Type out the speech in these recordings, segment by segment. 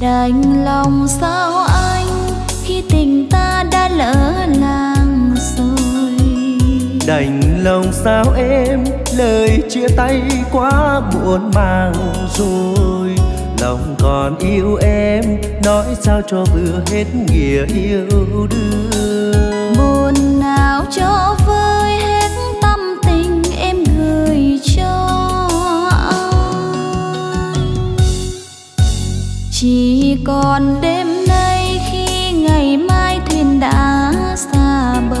Đành lòng sao anh khi tình ta đã lỡ làng rồi. Đành lòng sao em, lời chia tay quá buồn màng rồi. Lòng còn yêu em, nói sao cho vừa hết nghĩa yêu đương. Buồn nào cho vơi hết tâm tình em gửi cho anh. Chỉ còn đêm nay khi ngày mai thuyền đã xa bờ.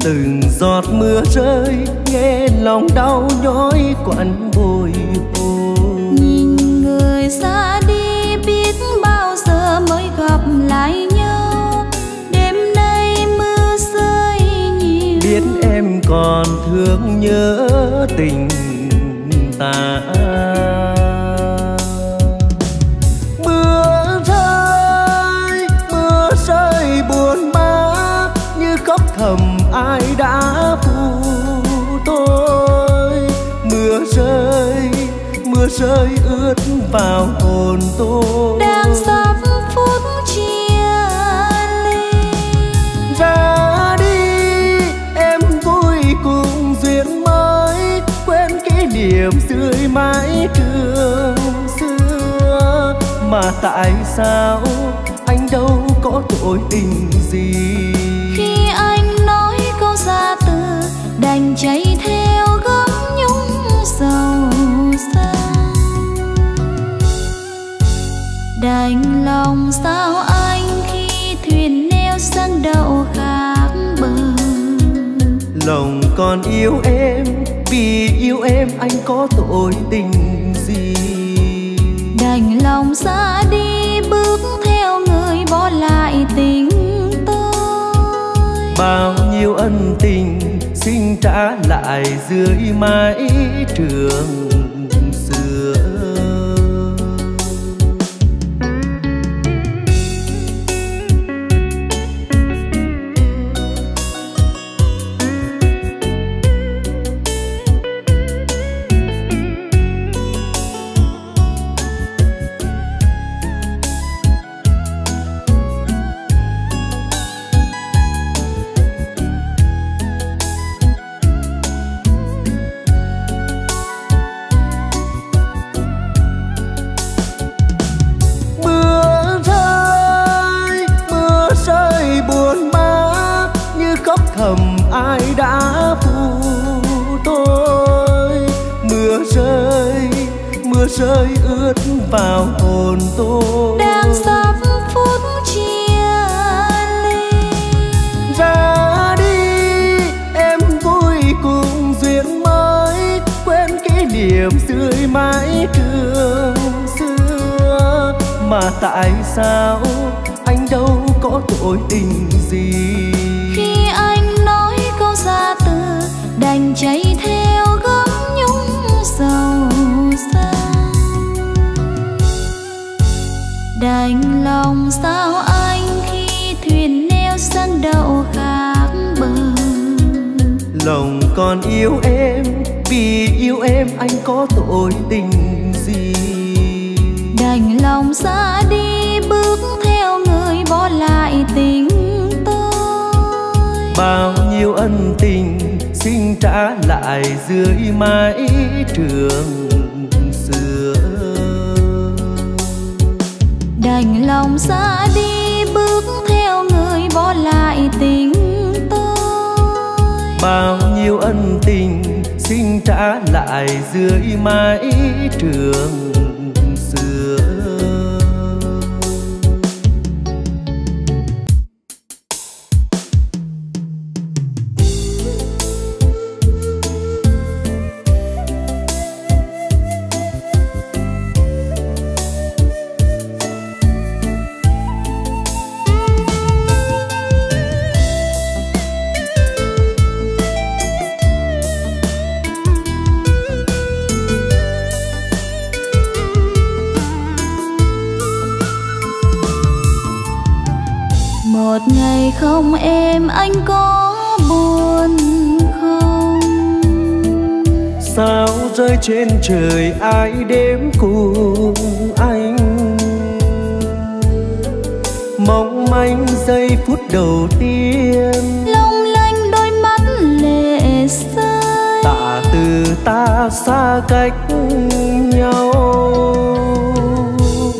Từng giọt mưa rơi, nghe lòng đau nhói quặn bồi hồi. Nhìn người xa đi biết bao giờ mới gặp lại nhau. Đêm nay mưa rơi nhiều. Biết em còn thương nhớ tình ta. Mưa rơi buồn bã như khóc thầm ai đã phụ tôi. Mưa rơi ướt vào hồn tôi. Đang sắp phút chia ly. Ra đi em vui cùng duyên mới. Quên kỷ niệm tươi mãi trường xưa. Mà tại sao anh đâu có tội tình gì. Khi anh nói câu ra từ đành cháy theo gấm nhúng sầu xa. Đành lòng sao anh khi thuyền neo sang đậu khác bờ. Lòng còn yêu em, vì yêu em anh có tội tình gì. Đành lòng ra đi bước theo người bỏ lại tình tôi. Bao nhiêu ân tình xin trả lại dưới mái trường. Rơi ướt vào hồn tôi. Đang sắp phút chia ly. Ra đi em vui cùng duyên mới. Quên kỷ niệm tươi mãi trường xưa. Mà tại sao anh đâu có tội tình gì. Khi anh nói câu ra từ đành cháy theo gấm nhúng sầu xa. Đành lòng sao anh khi thuyền neo sang đậu khác bờ. Lòng còn yêu em, vì yêu em anh có tội tình gì. Đành lòng ra đi bước theo người bỏ lại tình tôi. Bao nhiêu ân tình xin trả lại dưới mái trường. Đành lòng ra đi bước theo người bỏ lại tình tôi. Bao nhiêu ân tình xin trả lại dưới mái trường xưa. Một ngày không em anh có buồn không. Sao rơi trên trời ai đếm cùng anh. giây phút đầu tiên long lanh đôi mắt lệ rơi, tạ từ ta xa cách nhau.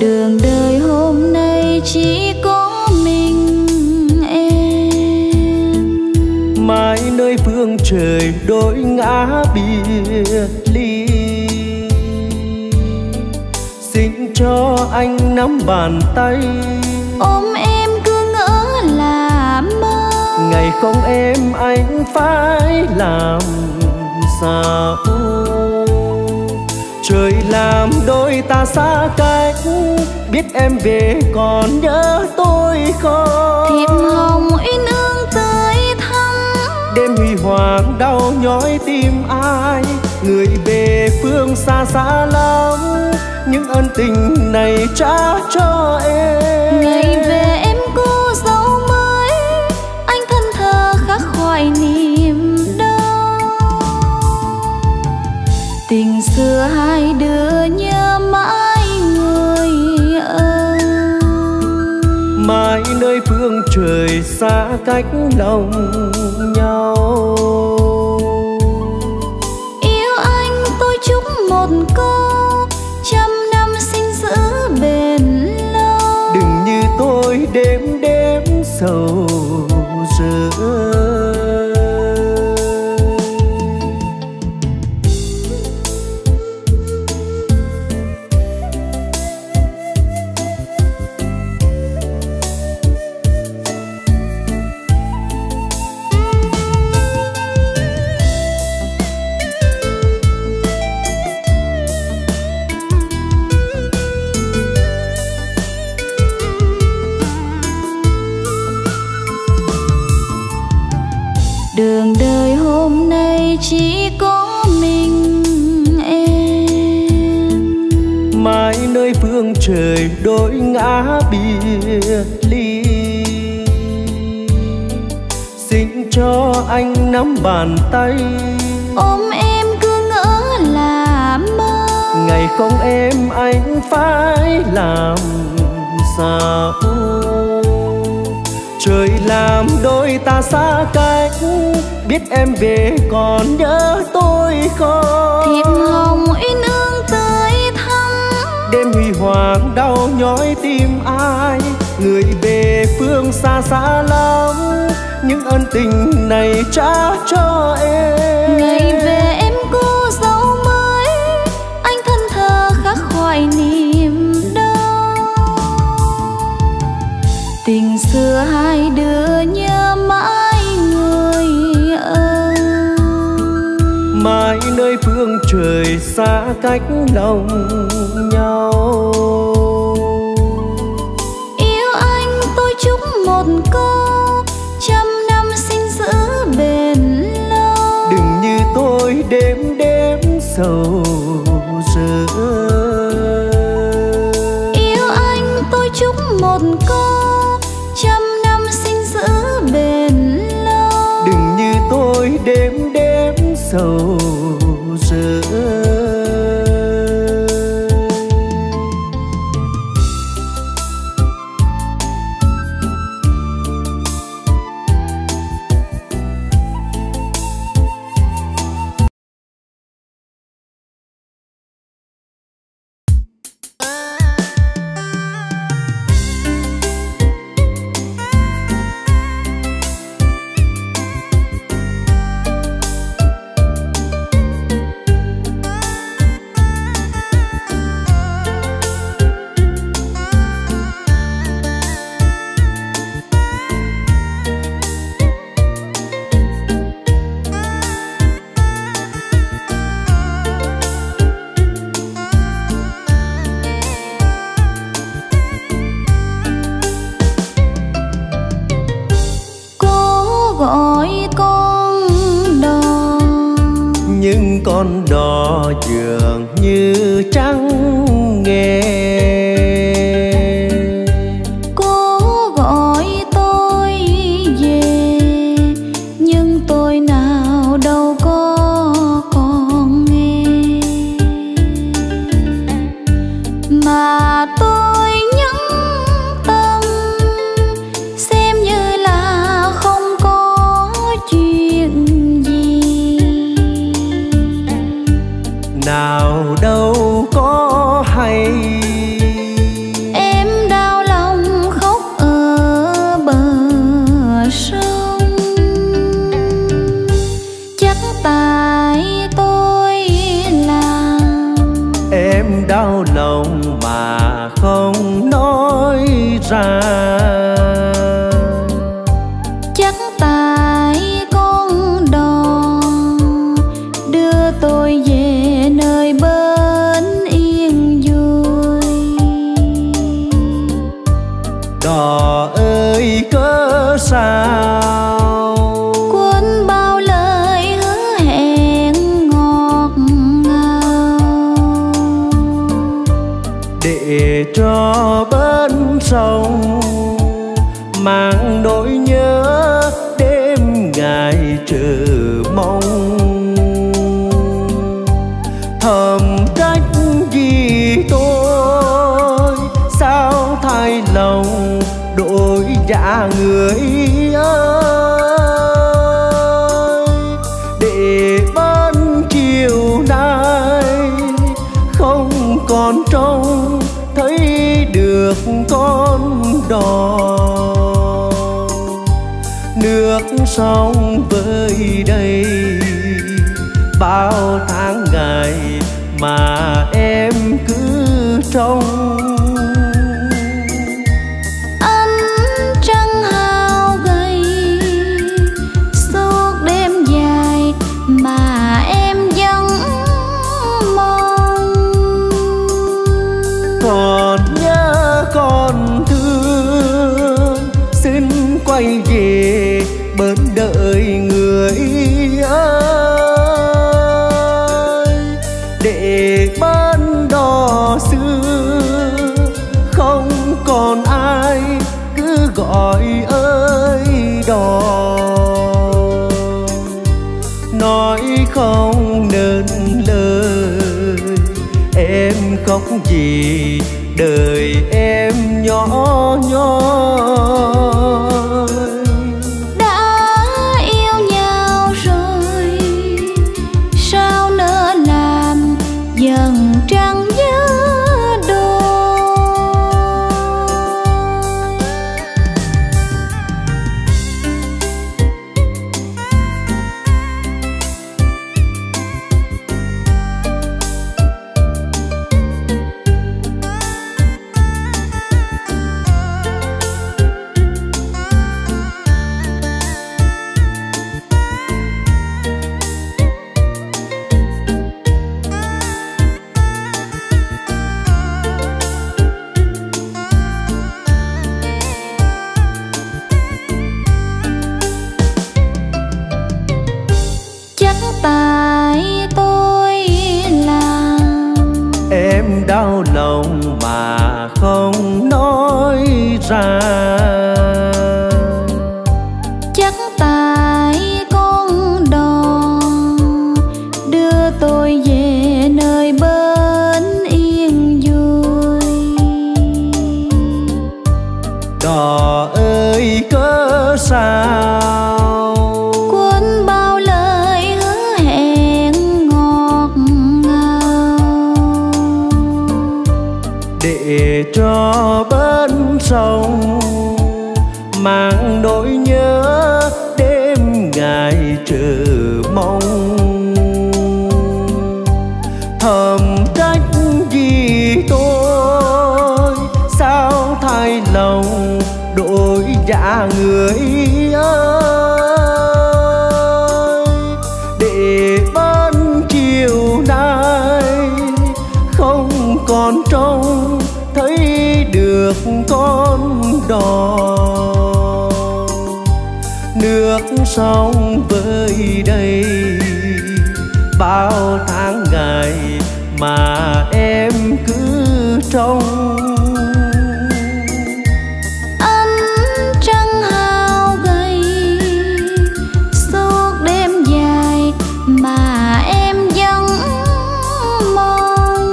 Đường đời hôm nay chỉ có mình em, mãi nơi phương trời đôi ngã biệt ly. Xin cho anh nắm bàn tay, ôm em cứ ngỡ là mơ. Ngày không em anh phải làm sao? Trời làm đôi ta xa cách, biết em về còn nhớ tôi không? Thiệp hồng uyên ương tươi thắm, đêm huy hoàng đau nhói tim ai? Người về phương xa xa lắm, những ân tình này trả cho em. Ngày về em cô dấu mới, anh thân thơ khắc khoải niềm đau. Tình xưa hai đứa nhớ mãi người ơi, mãi nơi phương trời xa cách lòng nhau. Yêu anh tôi chúc một câu, đêm đêm sầu rơi. Đường đời hôm nay chỉ có mình em, mãi nơi phương trời đôi ngã biệt ly. Xin cho anh nắm bàn tay, ôm em cứ ngỡ là mơ. Ngày không em anh phải làm sao? Trời làm đôi ta xa cách, biết em về còn nhớ tôi không? Thiệp hồng uyên ương tươi thắm, đêm huy hoàng đau nhói tim ai? Người về phương xa xa lắm, những ân tình này trả cho em. Ngày về em cô dấu mới, anh thân thơ khắc khoải niềm đau. Tình xưa hai đứa nhớ mãi người ơi, mãi nơi phương trời xa cách lòng nhau. Yêu anh tôi chúc một câu, trăm năm xin giữ bền lâu. Đừng như tôi đêm đêm sầu rơi. Yêu anh tôi chúc một câu, đêm đêm sầu rơi. Con đò dường như trắng nghe, cố gọi tôi về nhưng tôi nào đâu có còn nghe. Mà tôi nhẫn tâm xem không nói ra. Chắc tại con đòn đưa tôi về nơi bên yên vui. Đò ơi cớ sao cho bên sông mang nỗi nhớ đêm ngày chờ mong. Thầm trách vì tôi sao thay lòng đổi dạ người ơi, để bên chiều nay không còn trông thấy được con đò. Nước sông với đây bao tháng ngày mà em cứ trông. Ánh trăng hao gầy suốt đêm dài mà em vẫn mong. Còn nhớ còn thương xin quay về bên đời người ơi, để bên đò xưa không còn ai cứ gọi ơi đò. Nói không nên lời em khóc gì đời em nhỏ nhoi. Đã yêu nhau rồi sao nỡ làm dần trăng nhớ đôi. Tại tôi là em đau lòng mà không nói ra. Chắc tại con đò đưa tôi về nơi bên yên vui. Đò ơi cớ sao để cho bên sông mang nỗi nhớ đêm ngày chờ mong. Thầm trách vì tôi sao thay lòng đổi dạ người ơi, để bên chiều nay không còn trông thấy được con đò. Nước sông với đây bao tháng ngày mà em cứ trông. Ánh trăng hao gầy suốt đêm dài mà em vẫn mong.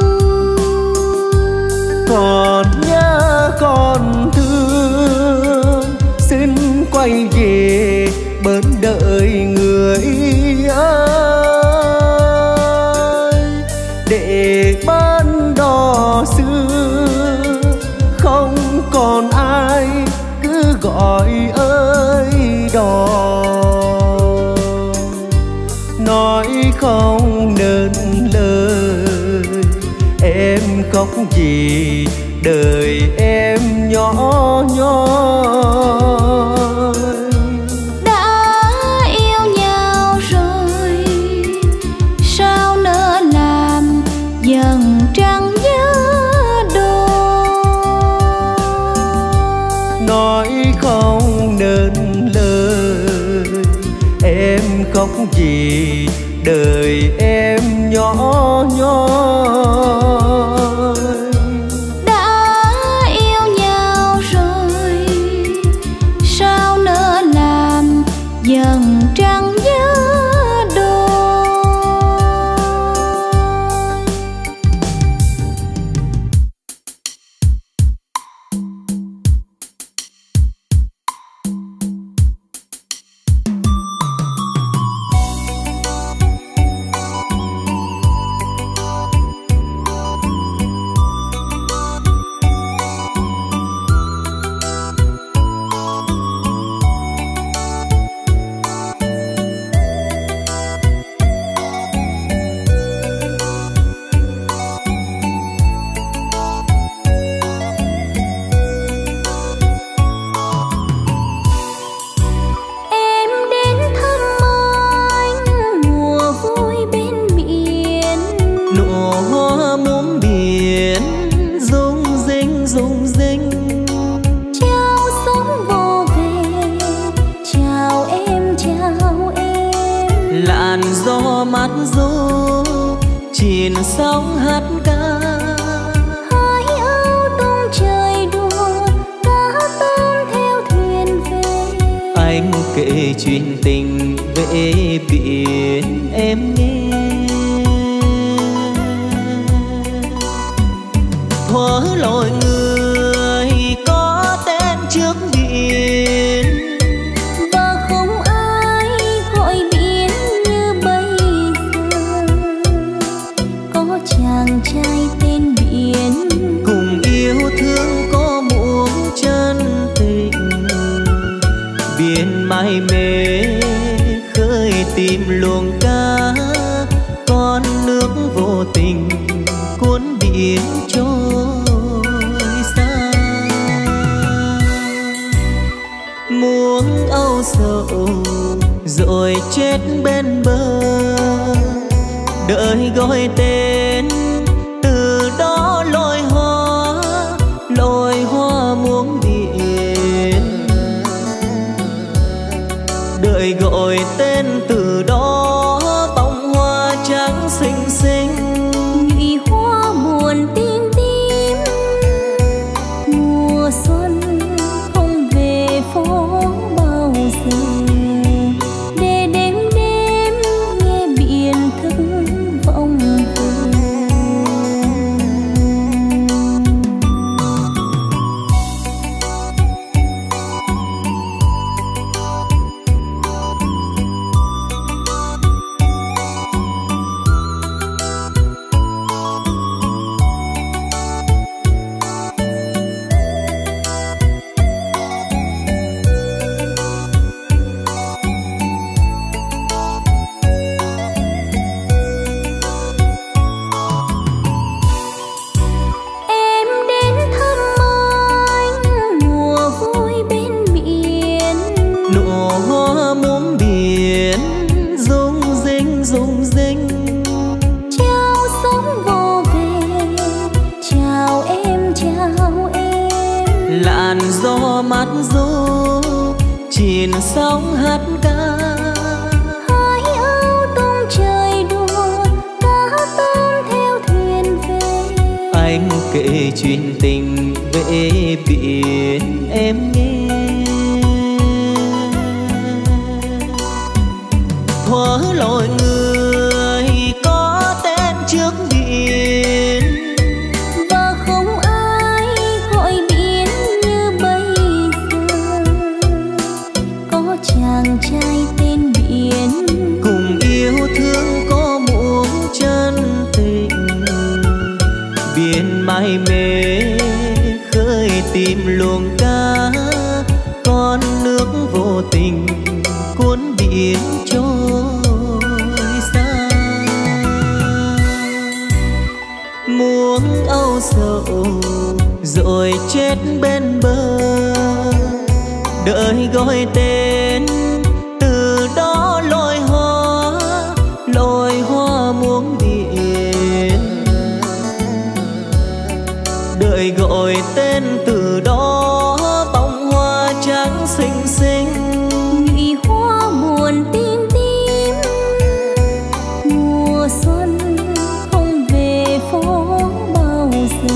Còn nhớ còn thương xin quay về bên đời người ơi, để bên đò xưa không còn ai cứ gọi ơi đò. Nói không nên lời em khóc gì đời em nhỏ nhoi. Đã yêu nhau rồi sao nỡ làm dần trăng nhớ đôi. Nói không nên lời em khóc gì đời em nhỏ nhoi. Đã yêu nhau rồi sao nỡ làm dần trăng nhớ đôi. Con nước vô tình cuốn biển trôi rồi chết bên bờ, đợi gọi tên từ đó lôi hoa muống biển, đợi gọi tên từ đó bông hoa trắng xinh xinh, nhụy hoa buồn tim tim mùa xuân không về phố bao giờ.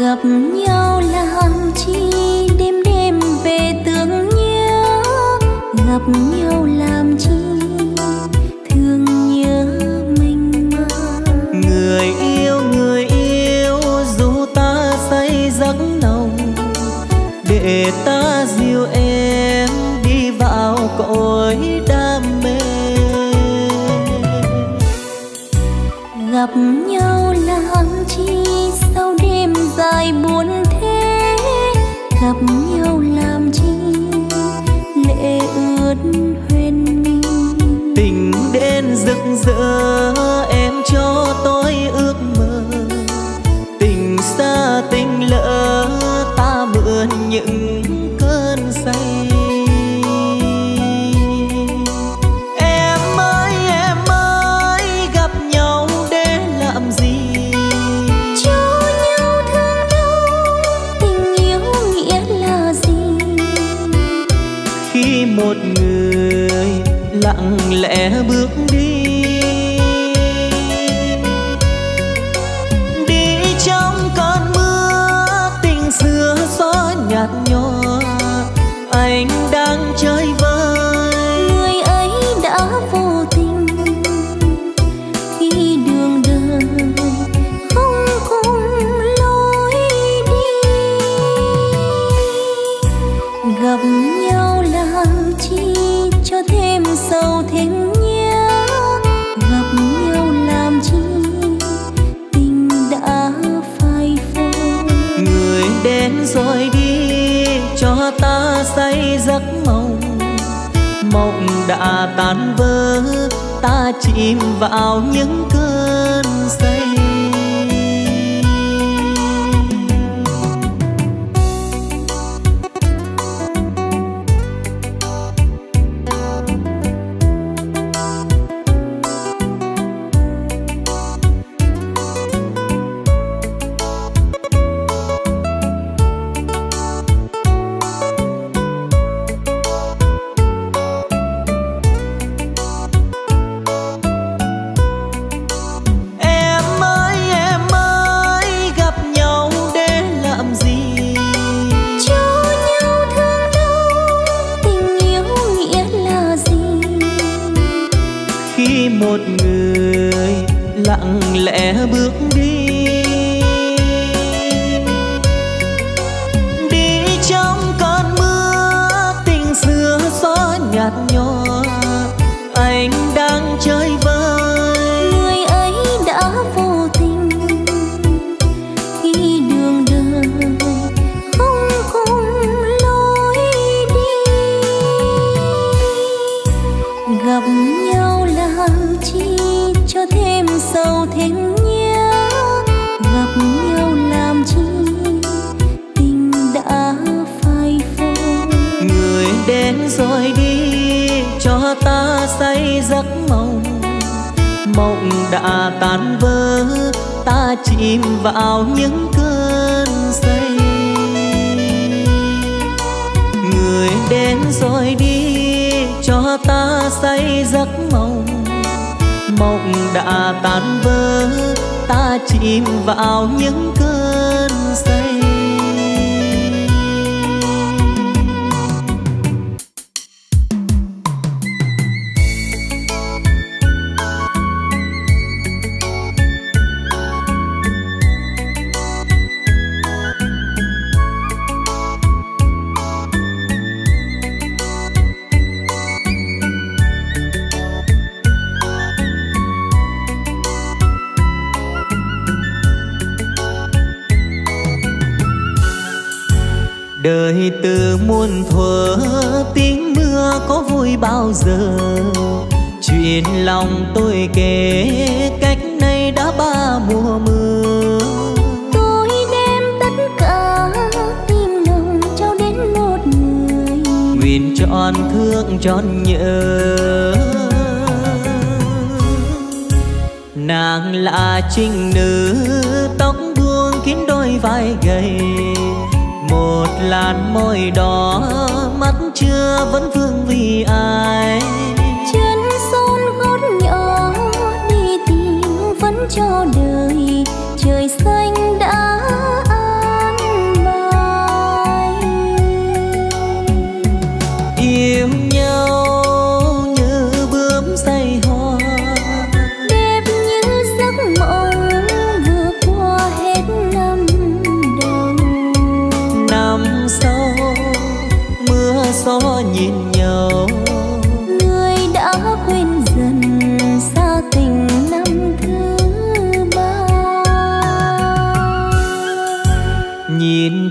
Gặp nhau làm chi đêm đêm về tưởng nhớ, gặp nhau làm chi thương nhớ mênh mang. Người yêu dù ta say giấc lòng, để ta dìu em đi vào cõi đam mê. Gặp nhau làm chi sau đêm dài buồn thế, gặp nhau làm chi lệ ướt huyền mi. Tình đến rực rỡ em cho tôi ước mơ, tình xa tình lỡ ta mượn những cơn say. Một người lặng lẽ bước đi, đi trong cơn mưa tình xưa gió nhạt nhòa. Anh đang chơi vơi, người ấy đã vô tình khi đường đời không cùng lối đi. Gặp nhau làm chi cho thêm sầu thêm nhớ, gặp nhau làm chi tình đã phai phôi. Người đến rồi đi cho ta say giấc mộng, mộng đã tan vỡ ta chìm vào những cơn say. Một người lặng lẽ bước đi, đi trong cơn mưa tình xưa gió nhạt nhòa. Anh đang chơi vơi, người ấy đã vô tình khi đường đời không cùng lối đi. Gặp nhau làm chi cho thêm sầu thêm nhớ, gặp nhau làm chi tình đã phai phôi. Người đến rồi đi cho ta say giấc mộng, mộng đã tan vỡ ta chìm vào những cơn say. rồi đi cho ta say giấc mộng. Mộng đã tan vỡ, ta chìm vào những cơn say. Đời từ muôn thuở tiếng mưa có vui bao giờ. Chuyện lòng tôi kể cách nay đã 3 mùa mưa. Tôi đem tất cả tim nồng trao đến một người, nguyện trọn thương trọn nhớ. Nàng là trinh nữ tóc buông kín đôi vai gầy, một làn môi đỏ mắt chưa vẫn vương vì ai. Chân son gót nhỏ đi tìm vẫn cho đời, trời xanh đã an bài. Yêu nhau như bướm say hoa, đẹp như giấc mộng vừa qua hết năm. Năm sau mưa gió nhìn nhau, người đã quên dần xa tình năm thứ 3. Nhìn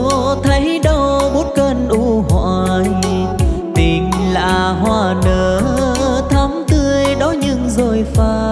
thấy đâu bút cơn u hoài. Tình là hoa nở thắm tươi đó nhưng rồi phai.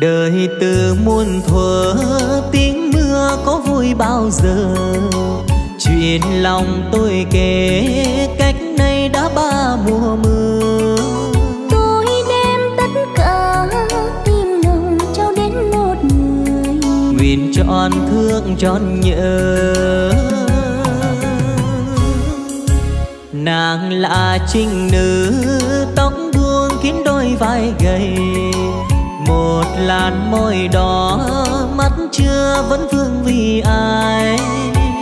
Đời từ muôn thuở tiếng mưa có vui bao giờ. Chuyện lòng tôi kể cách nay đã 3 mùa mưa. Tôi đem tất cả tim nồng trao đến một người, nguyện trọn thương trọn nhớ. Nàng là trinh nữ tóc buông kín đôi vai gầy, một làn môi đỏ mắt chưa vẫn vương vì ai.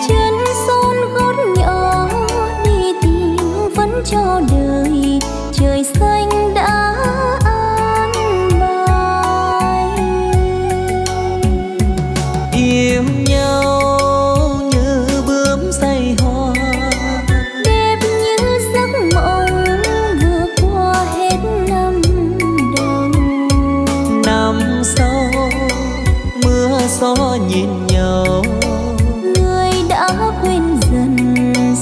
Chân son gót nhỏ đi tìm vẫn cho đời, trời xanh đã an bài. Yêu nhau như bướm say hoa, đẹp như giấc mộng vừa qua hết năm đầu. Năm sau mưa gió nhìn nhau, người đã quên dần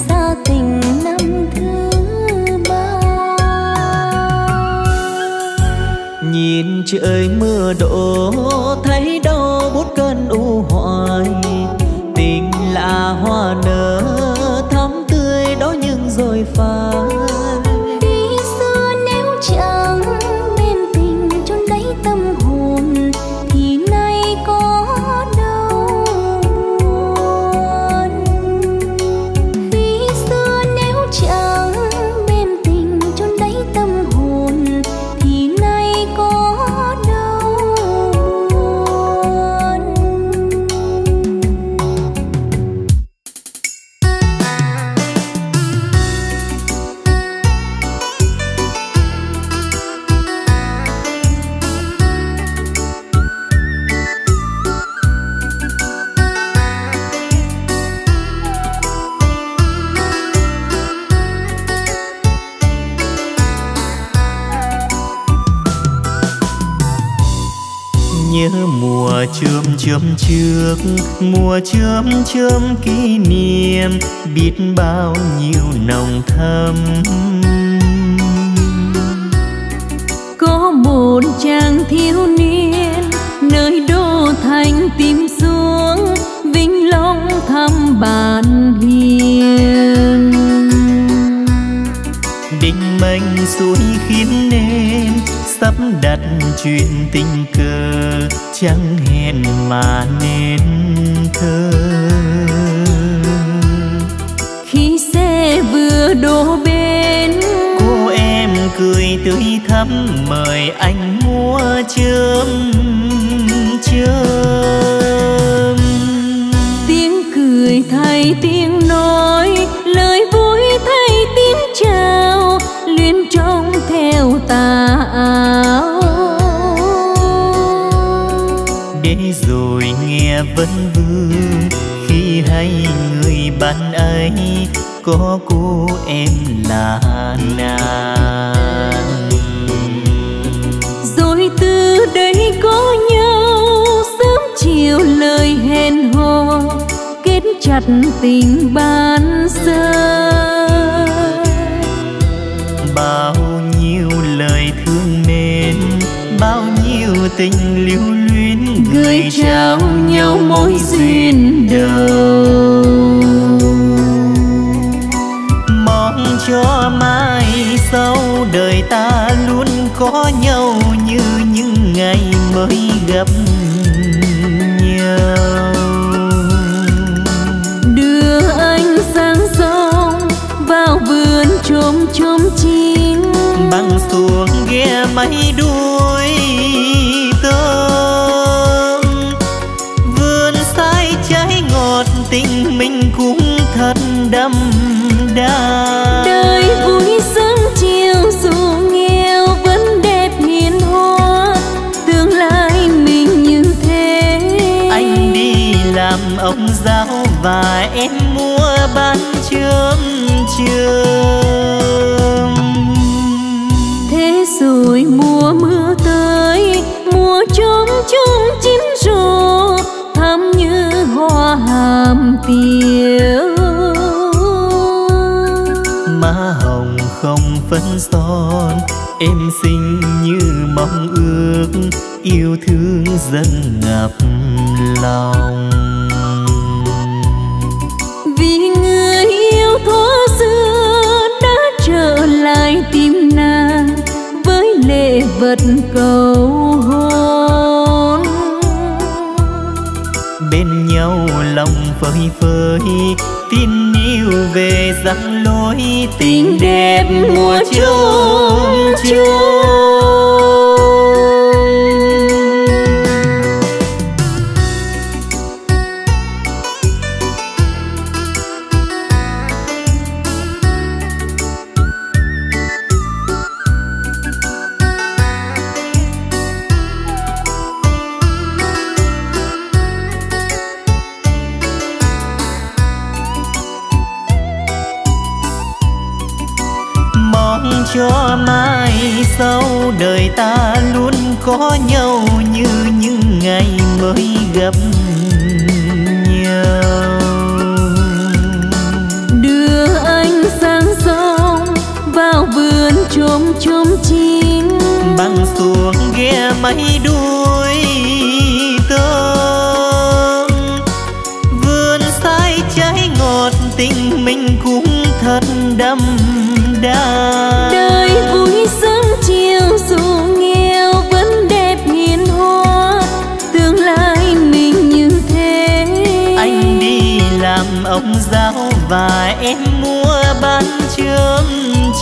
xa tình năm thứ 3. Nhìn trời mưa đổ thấy đâu bút cơn u hoài. Tình là hoa nở thắm tươi đó nhưng rồi phai. nhớ mùa chớm chớm trước, mùa chớm chớm kỷ niệm biết bao nhiêu nồng thâm. Có một chàng thiếu niên nơi đô thành tìm xuống Vĩnh Long thăm bạn hiền. Định mệnh suối khiến nên sắp đặt chuyện tình cờ, chẳng hẹn mà nên thơ. Khi xe vừa đổ bên, cô em cười tươi thắm mời anh mua chớm chớm. Tiếng cười thay tiếng nói, lời vui thay tiếng chào, luyến trong theo tà áo. Để rồi nghe vấn vương khi hay người bạn ấy có cô em là nàng. Rồi từ đây có nhau sớm chiều lời hẹn hò, kết chặt tình ban sơ. Bao nhiêu lời thương mến, bao nhiêu tình lưu luyến, gửi trao nhau mối duyên đầu. Mong cho mai sau đời ta luôn có nhau như những ngày mới gặp nhau. Đưa ánh sáng sông vào vườn chôm chôm chín, băng xuống ghe máy đuôi tôm. Vườn sai trái ngọt tình mình cũng thật đậm đà. Đời vui sáng chiều dù nghèo vẫn đẹp hiền hoa, tương lai mình như thế. Anh đi làm ông giáo và em mua bán chớm chớm. Thế rồi mùa mưa tới, mùa chớm chớm chín rộ, thắm như hoa hàm tiêu. Má hồng không phấn son, em xinh như mong ước, yêu thương dâng ngập lòng. Vì người yêu thuở xưa đã trở lại tìm nàng với lễ vật cầu hôn. Bên nhau lòng phơi phới, tin yêu về dặm lối tình đẹp mùa chớm chớm. Cho mai sau đời ta luôn có nhau như những ngày mới gặp nhau. Đưa ánh sáng sông vào vườn chôm chôm chín, băng xuống ghe máy đuôi tôm. Vườn sai trái ngọt tình mình cũng thật đậm đà. Đời vui sáng chiều dù nghèo vẫn đẹp hiền hoa, tương lai mình như thế. Anh đi làm ông giáo và em mua bán chớm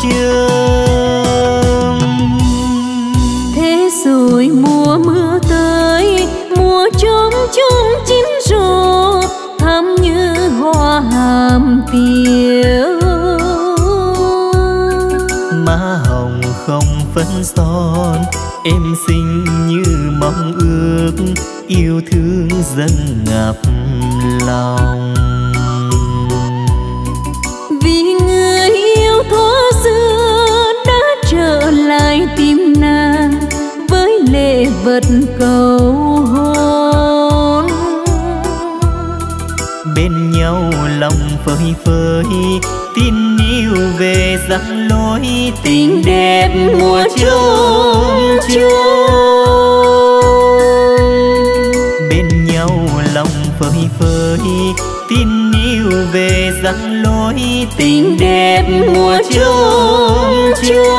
chớm. Thế rồi mùa mưa tới, mùa chớm chớm chín rộ, thắm như hoa hàm tiêu. Má hồng không phấn son, em xinh như mong ước, yêu thương dâng ngập lòng. Vì người yêu thuở xưa đã trở lại tìm nàng với lễ vật cầu. phơi phới tin yêu về giặc lối tình đẹp mùa chung chung bên nhau lòng phơi phới tin yêu về giặc lối tình đẹp mùa chung chung.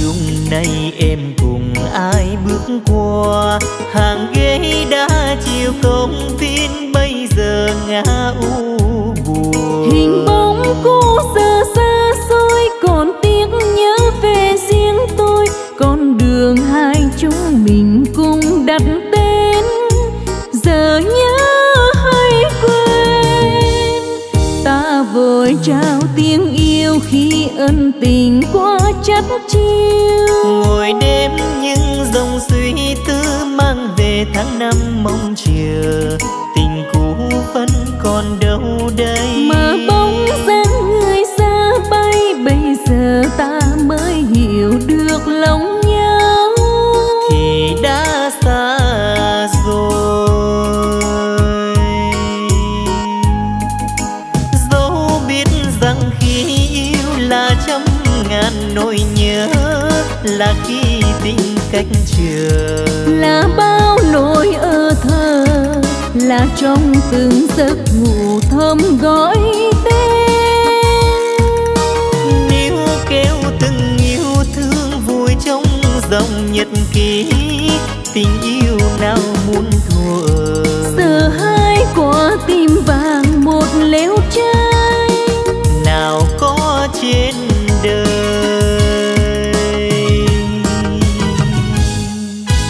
Chung nay em cùng ai bước qua hàng ghế đã chiều công viên bây giờ ngã u buồn hình bóng cô giờ xa xôi còn tiếc nhớ về riêng tôi con đường hai chúng mình cùng đặt tên giờ nhớ hay quên ta vội trao tiếng yêu khi ân tình quá chất chiêu ngồi đêm những dòng suy tư mang về tháng năm mong chờ tình cũ vẫn còn đâu đây mà bóng dáng người xa bay bây giờ ta mới hiểu được lòng nhau thì đã xa rồi dẫu biết rằng khi yêu là trong ngàn nỗi nhớ là khi tình cách trường là bao nỗi ơ thơ là trong từng giấc ngủ thơm gói tên níu kéo từng yêu thương vui trong dòng nhật ký tình yêu nào muốn thua giờ hai quả tim vàng một lếu trái nào có trên đời.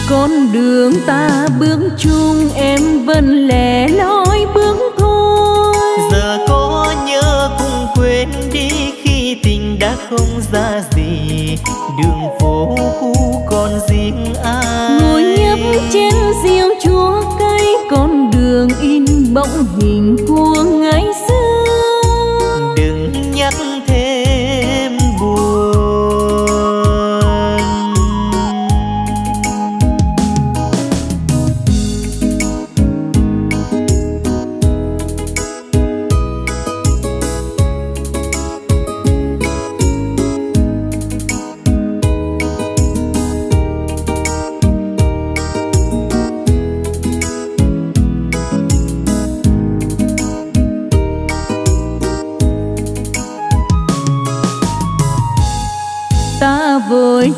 Con đường ta bước chung em vẫn lẻ loi bước thôi giờ có nhớ cũng quên đi khi tình đã không ra gì đường phố cũ còn riêng ai ngồi nhấp chén rượu chua cay con đường in bóng hình của ngày xưa đừng nhắc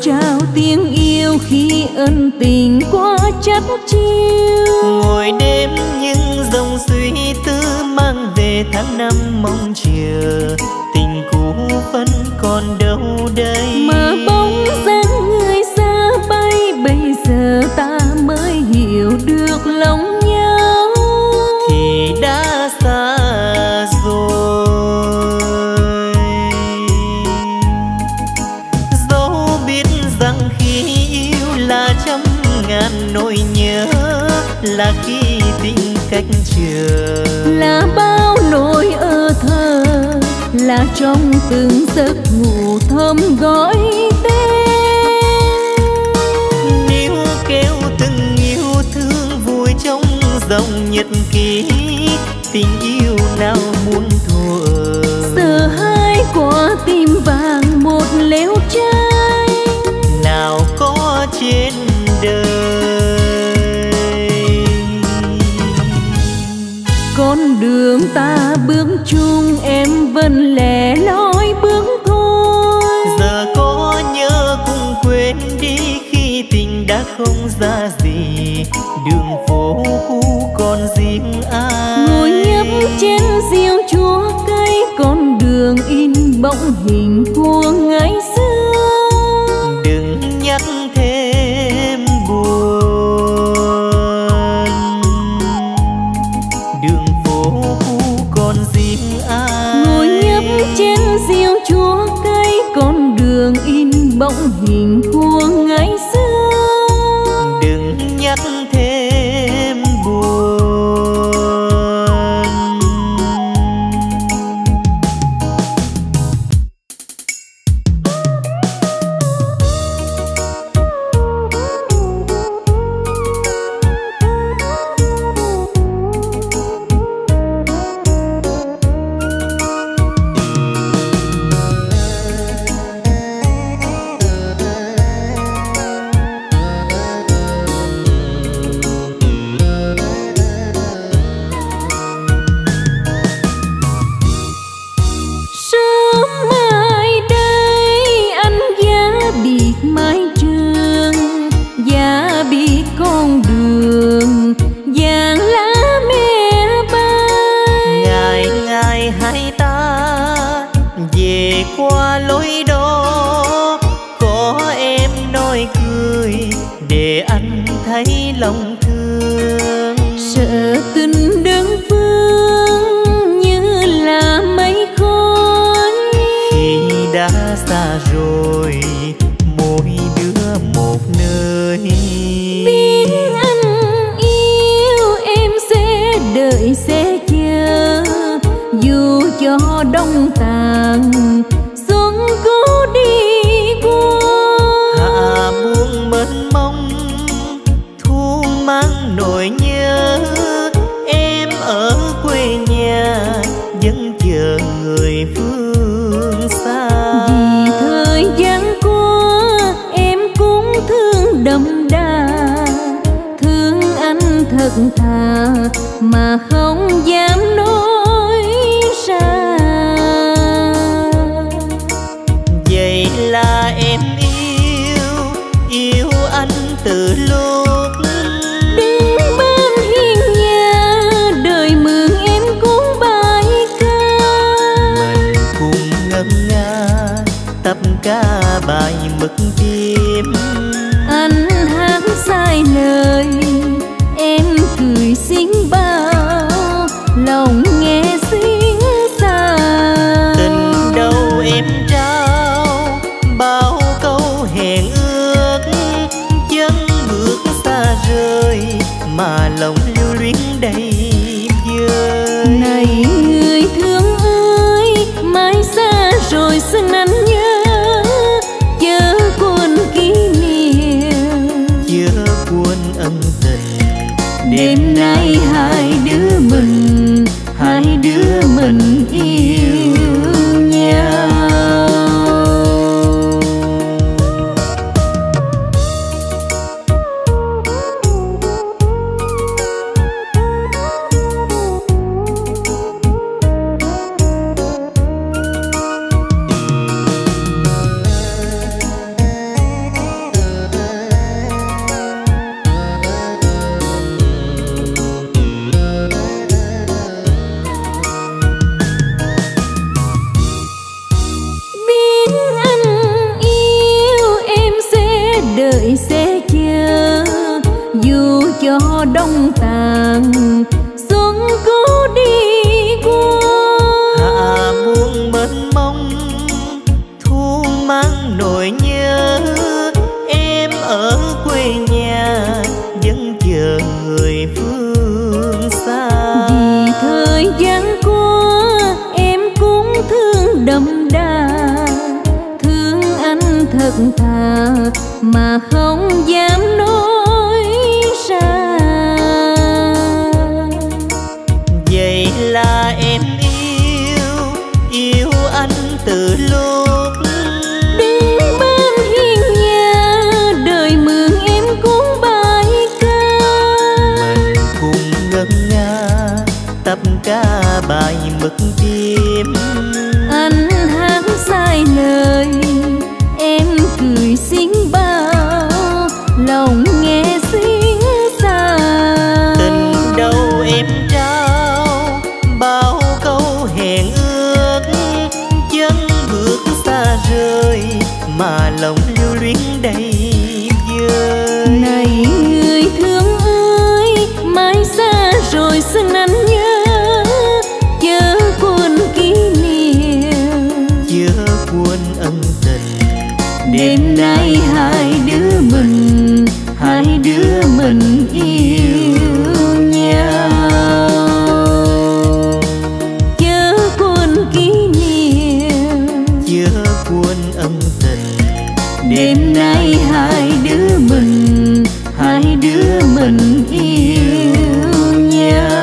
trao tiếng yêu khi ân tình quá chất chiêu ngồi đêm những dòng suy tư mang về tháng năm mong chờ tình cũ vẫn còn đâu đây mà bóng dáng người xa bay bây giờ ta mới hiểu được lòng nhau thì đã xa rồi nỗi nhớ là khi tình cách trường là bao nỗi ơ thơ là trong từng giấc ngủ thơm gói tên níu kéo từng yêu thương vui trong dòng nhật ký tình yêu nào muốn thua giờ hai quả tim vàng một lếu trái nào có trên đời. Con đường ta bước chung em vẫn lẻ loi bước thôi giờ có nhớ cũng quên đi khi tình đã không ra gì đường phố cũ còn riêng ai ngồi nhấp chén rượu chua cay con đường chua cay con đường in bóng hình thua ngày xưa. Đừng nhắc thêm buồn. cuốn ân tình. Đêm nay hai đứa mình, hai đứa mình yêu nhau. Chớ cuốn kỷ niệm, chớ cuốn ân tình. Đêm nay hai đứa mình, hai đứa mình yêu nhau.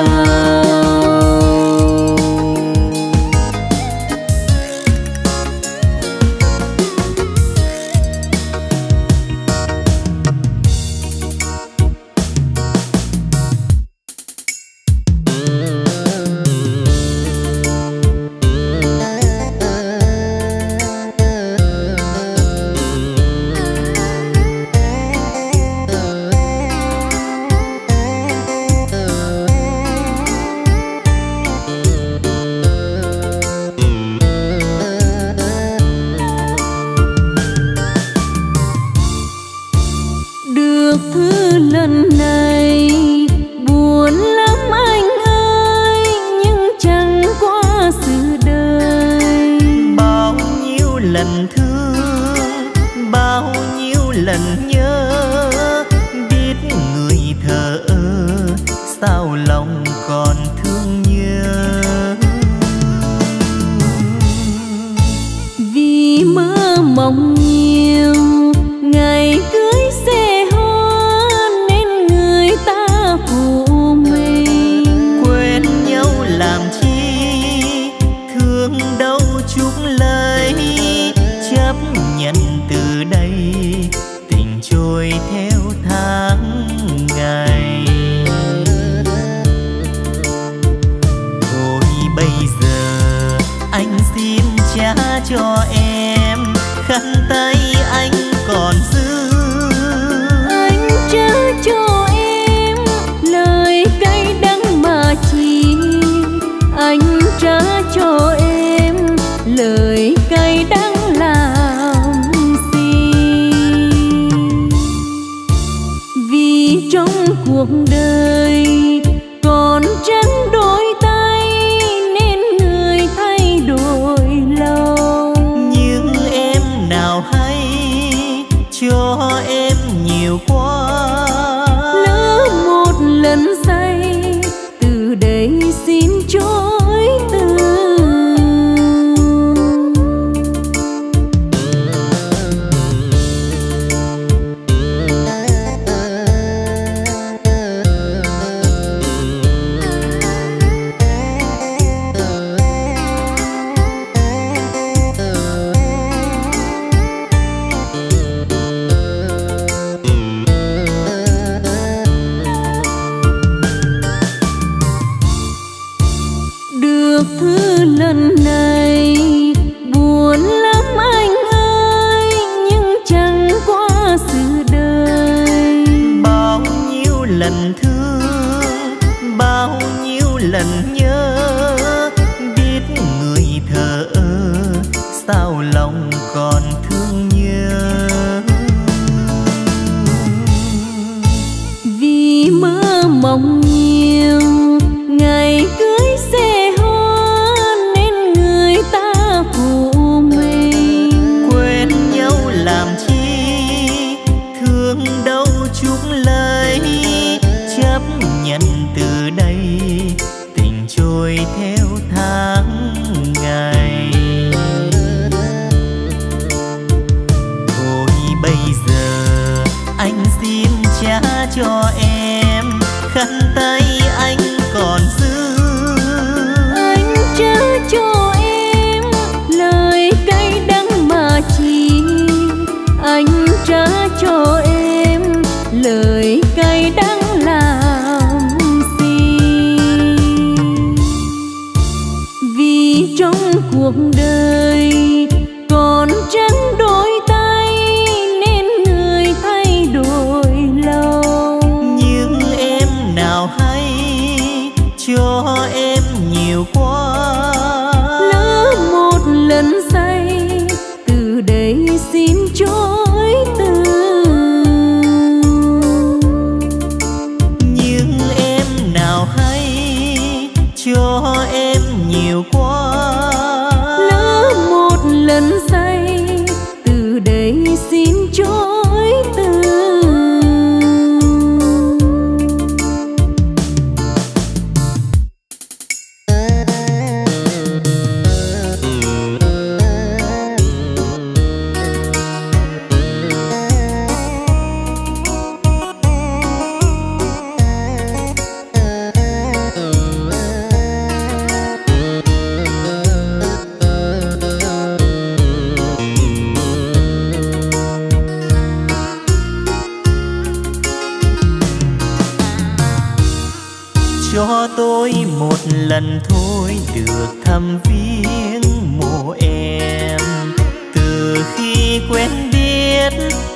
cho tôi một lần thôi được thăm viếng mộ em. Từ khi quen biết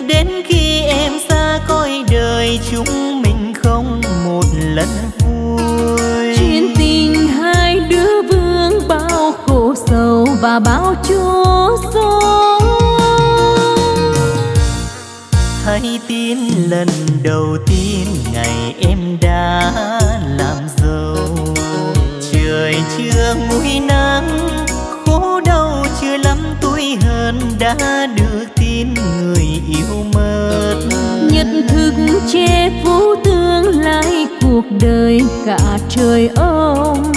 đến khi em xa cõi đời, chúng mình không một lần vui. Chuyện tình hai đứa vương bao khổ sầu và bao chua xót. Hãy tin lần đầu tiên ngày em đã làm dâu, trời chưa nguôi nắng khổ đau chưa lắm tuổi hơn đã được tin người yêu mất. Nhật thực che phủ tương lai cuộc đời cả trời ông.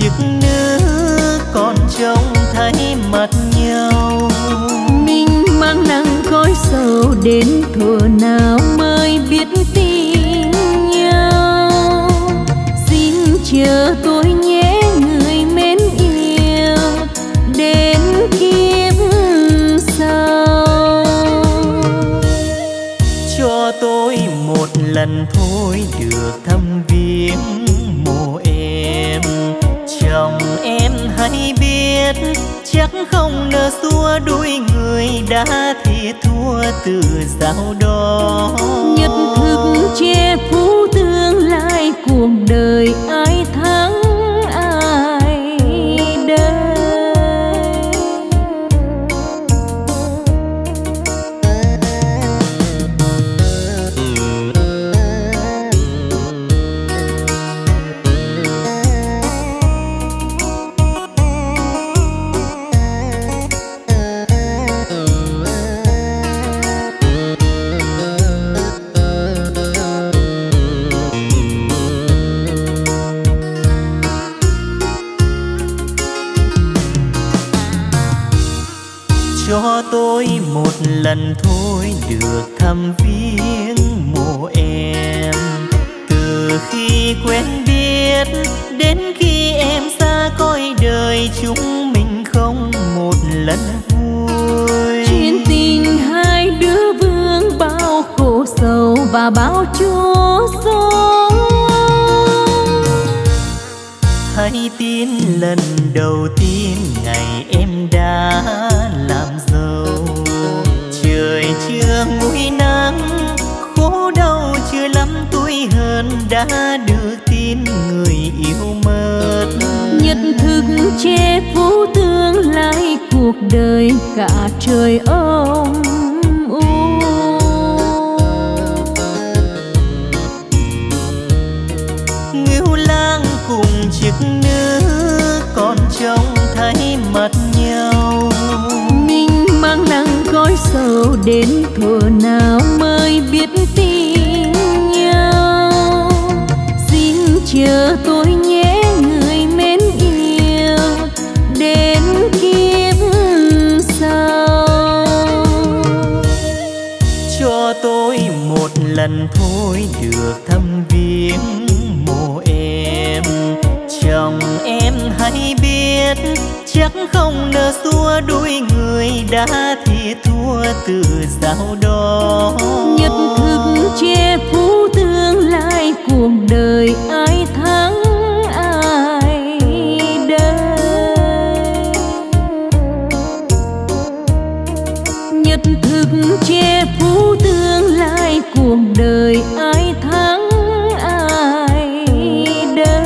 Chiếc nữ còn trông thấy mặt nhau, mình mang nắng khói sầu đến thuở nào mới biết tin nhau. Xin chờ tôi nhé người mến yêu, đến kiếp sau cho tôi một lần thôi được thăm viếng mộ em. Chồng em hãy biết chắc không nỡ xua đuổi người đã thì thua từ dạo đó. Nhật thực che phủ tương lai cuộc đời ai thắng ai đây. Cho tôi một lần thôi được thăm viếng mộ em. Từ khi quen biết đến khi em xa cõi đời, chúng mình không một lần vui. Chuyện tình hai đứa vương bao khổ sầu và bao chua xót. Hãy tin lần đầu tiên ngày em đã làm dâu, trời chưa nguôi nắng khổ đau chưa lắm tuổi hơn đã được tin người yêu mất. Nhật thực che phủ tương lai cuộc đời cả trời ông. Ngưu lang cùng chiếc nữ còn trông thấy mặt nhau, mình mang nắng khói sầu đến thuở nào mới biết tin nhau. Xin chờ tôi nhé người mến yêu, đến kiếp sau cho tôi một lần thôi được thăm viếng mộ em. Chồng em hãy biết chắc không nỡ xua đuổi người đã thì thua từ dạo đó. Nhật thực che phủ tương lai cuộc đời ai thắng ai đây. Nhật thực che phủ tương lai cuộc đời ai thắng ai đây.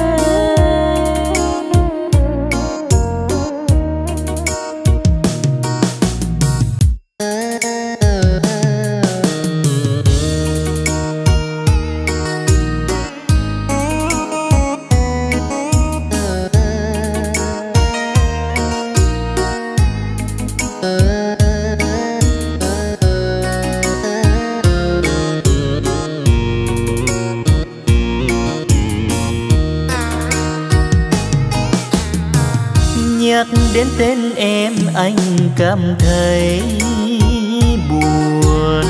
Nhắc đến tên em anh cảm thấy buồn,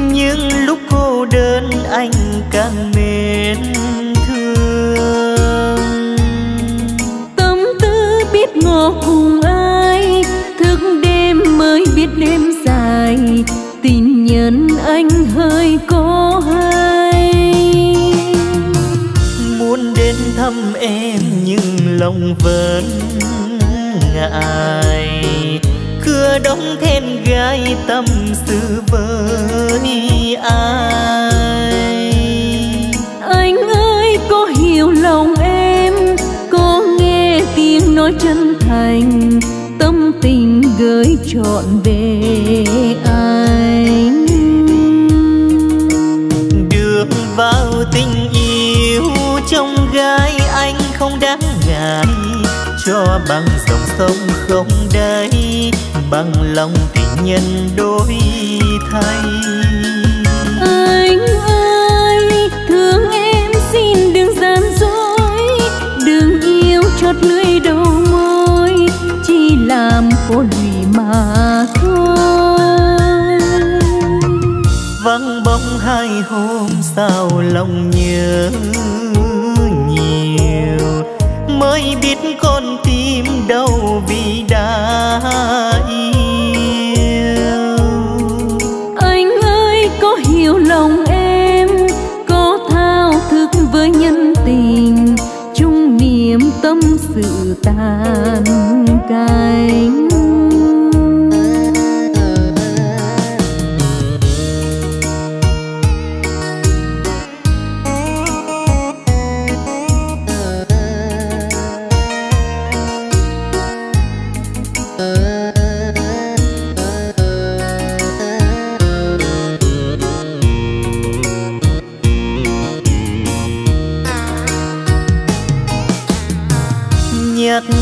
nhưng lúc cô đơn anh càng mến thương. Tâm tư biết ngó cùng ai, thức đêm mới biết đêm dài. anh hơi có hay. Muốn đến thăm em nhưng lòng vẫn ngại, cửa đóng then gái tâm sự với ai. Anh ơi có hiểu lòng em, có nghe tiếng nói chân thành, tâm tình gửi trọn về anh. Đường vào tình yêu trong gái anh không đáng ngại, cho bằng dòng sông không đáy, bằng lòng tình nhân đôi thay. Anh ơi thương em xin đừng gian dối, đừng yêu chót lưỡi đầu môi, chỉ làm khổ lụy mà thôi. Vắng bóng hai hôm sao lòng nhớ nhiều, mới biết con tim đâu vì đã yêu. Anh ơi có hiểu lòng em, có thao thức với nhân tình, chung niềm tâm sự tan cánh.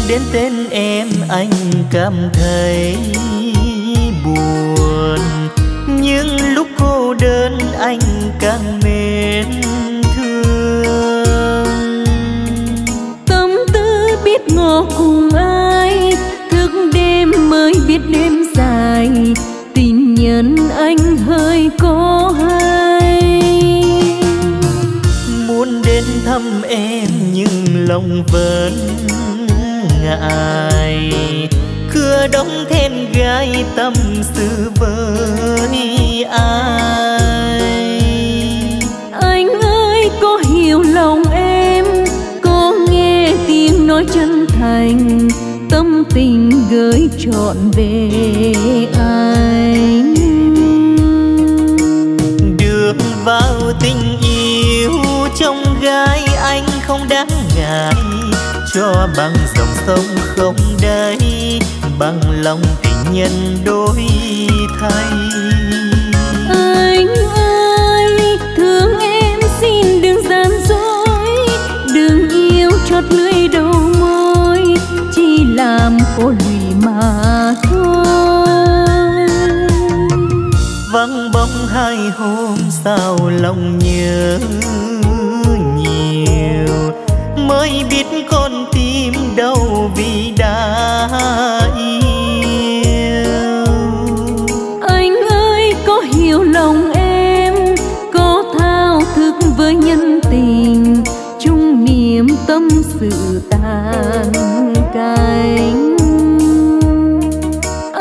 Đến tên em anh cảm thấy buồn, nhưng lúc cô đơn anh càng mến thương. Tâm tư biết ngỏ cùng ai, thức đêm mới biết đêm dài, tình nhân anh hơi có hay. Muốn đến thăm em nhưng lòng vẫn ngại, cửa đóng then gái tâm sự với ai. Anh ơi có hiểu lòng em, có nghe tiếng nói chân thành, tâm tình gửi trọn về anh. Đường vào tình yêu trong gái anh không đáng ngại, cho bằng dòng sông không đáy, bằng lòng tình nhân đôi thay. Anh ơi thương em xin đừng gian dối, đừng yêu chót lưỡi đầu môi, chỉ làm khổ lụy mà thôi. Vắng bóng hai hôm sao lòng nhớ nhiều, mới biết con tim đâu vì đã yêu. Anh ơi có hiểu lòng em, có thao thức với nhân tình, chung niềm tâm sự tan cánh.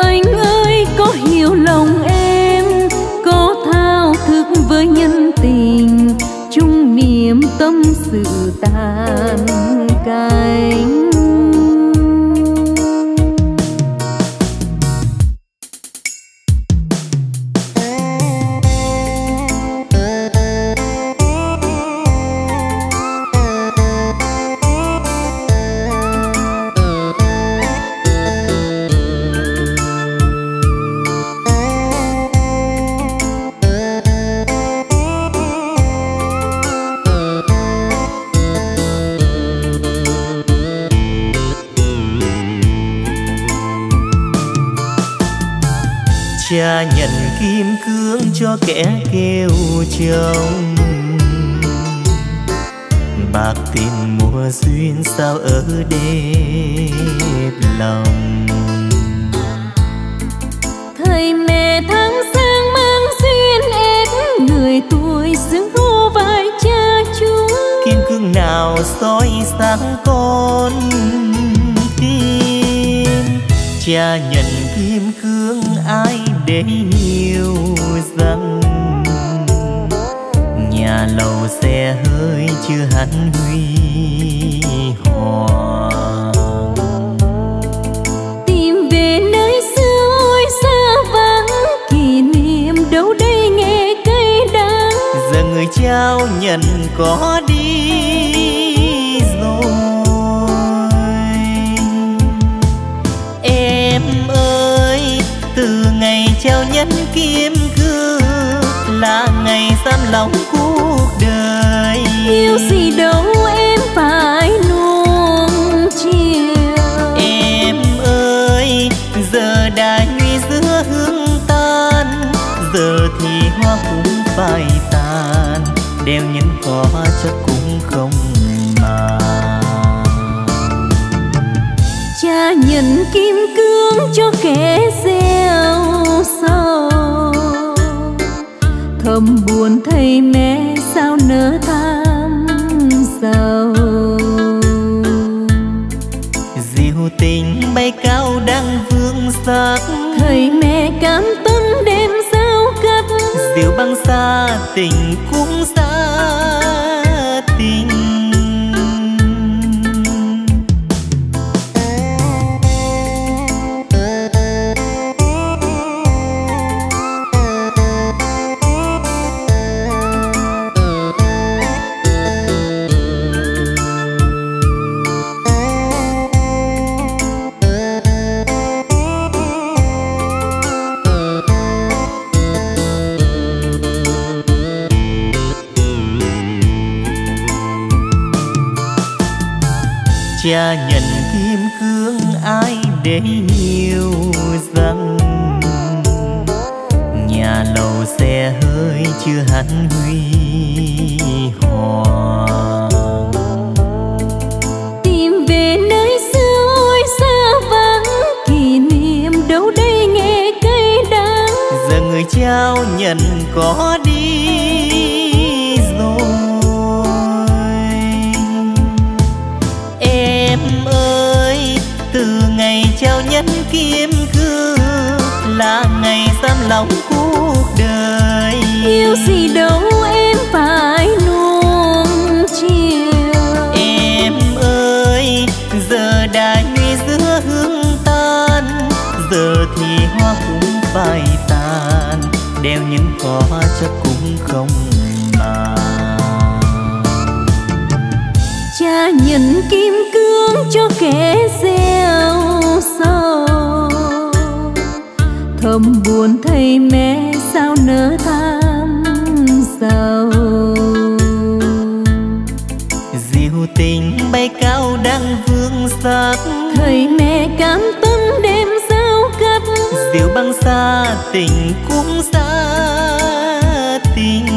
Anh ơi có hiểu lòng em, có thao thức với nhân tình, chung niềm tâm sự tan cánh. Cha nhận kim cương cho kẻ kêu chồng, bạc tìm mùa duyên sao ở đẹp lòng. Thầy mẹ tháng sang mang duyên ép người tuổi xứng hô vai cha chú. Kim cương nào soi sáng con tim, cha nhận kim cương ai để hiểu rằng là lầu xe hơi chưa hẳn huy hoàng. Tìm về nơi xưa ôi xa vắng, kỷ niệm đâu đây nghe cây đắng. Giờ người trao nhận có đi rồi. Em ơi, từ ngày trao nhẫn kim là ngày giam lòng cuộc đời. Yêu gì đâu em phải luôn chiều. Em ơi, giờ đã nhuy giữa hương tan, giờ thì hoa cũng phải tàn, đeo nhẫn có chắc cũng không mà. Cha nhận kim cương cho kẻ gieo sâu, thầm buồn thầy mẹ sao nỡ tham giàu. Diệu tình bay cao đang vương sắc, thầy mẹ cảm tâm đêm giao cắt. Diệu băng xa tình cũng xa tình. Cha nhận kim cương ai để hiểu rằng nhà lầu xe hơi chưa hẳn huy hoàng. Tìm về nơi xưa ôi xa vắng, kỷ niệm đâu đây nghe cây đắng. Giờ người trao nhận có đi rồi. Em ơi, từ ngày trao nhẫn kim cương là ngày giam lòng cuộc đời. Yêu gì đâu em phải nuông chiều. Em ơi, giờ đã nhuy giữa hương tan, giờ thì hoa cũng phải tàn, đeo nhẫn có chắc cũng không mà. Cha nhận kim cương cho kẻ gieo sâu, thầm buồn thầy mẹ sao nỡ tham giàu. Diệu tình bay cao đang vương sắc, thầy mẹ cảm tâm đêm giao cắt. Diệu băng xa tình cũng xa tình.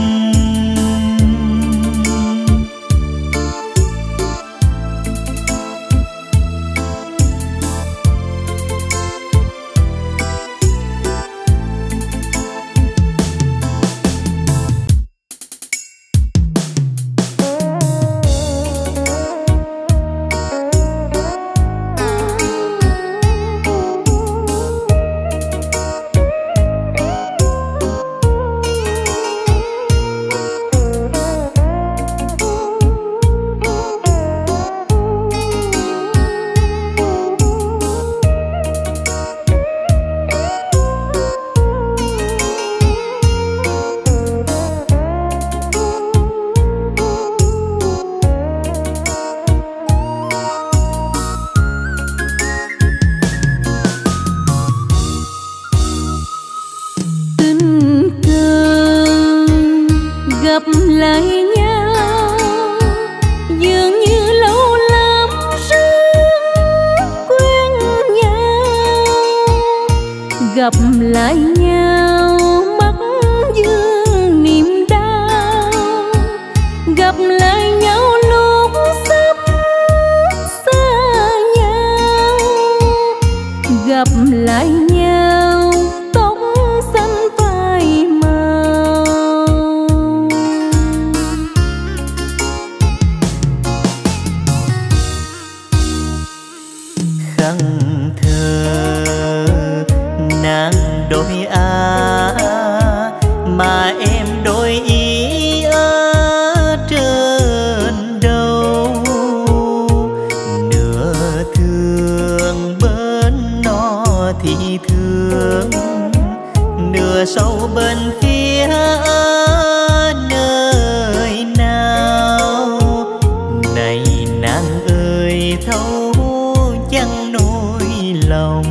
Đôi A mà em đôi ý ơi. nàng ơi thấu chẳng nỗi lòng.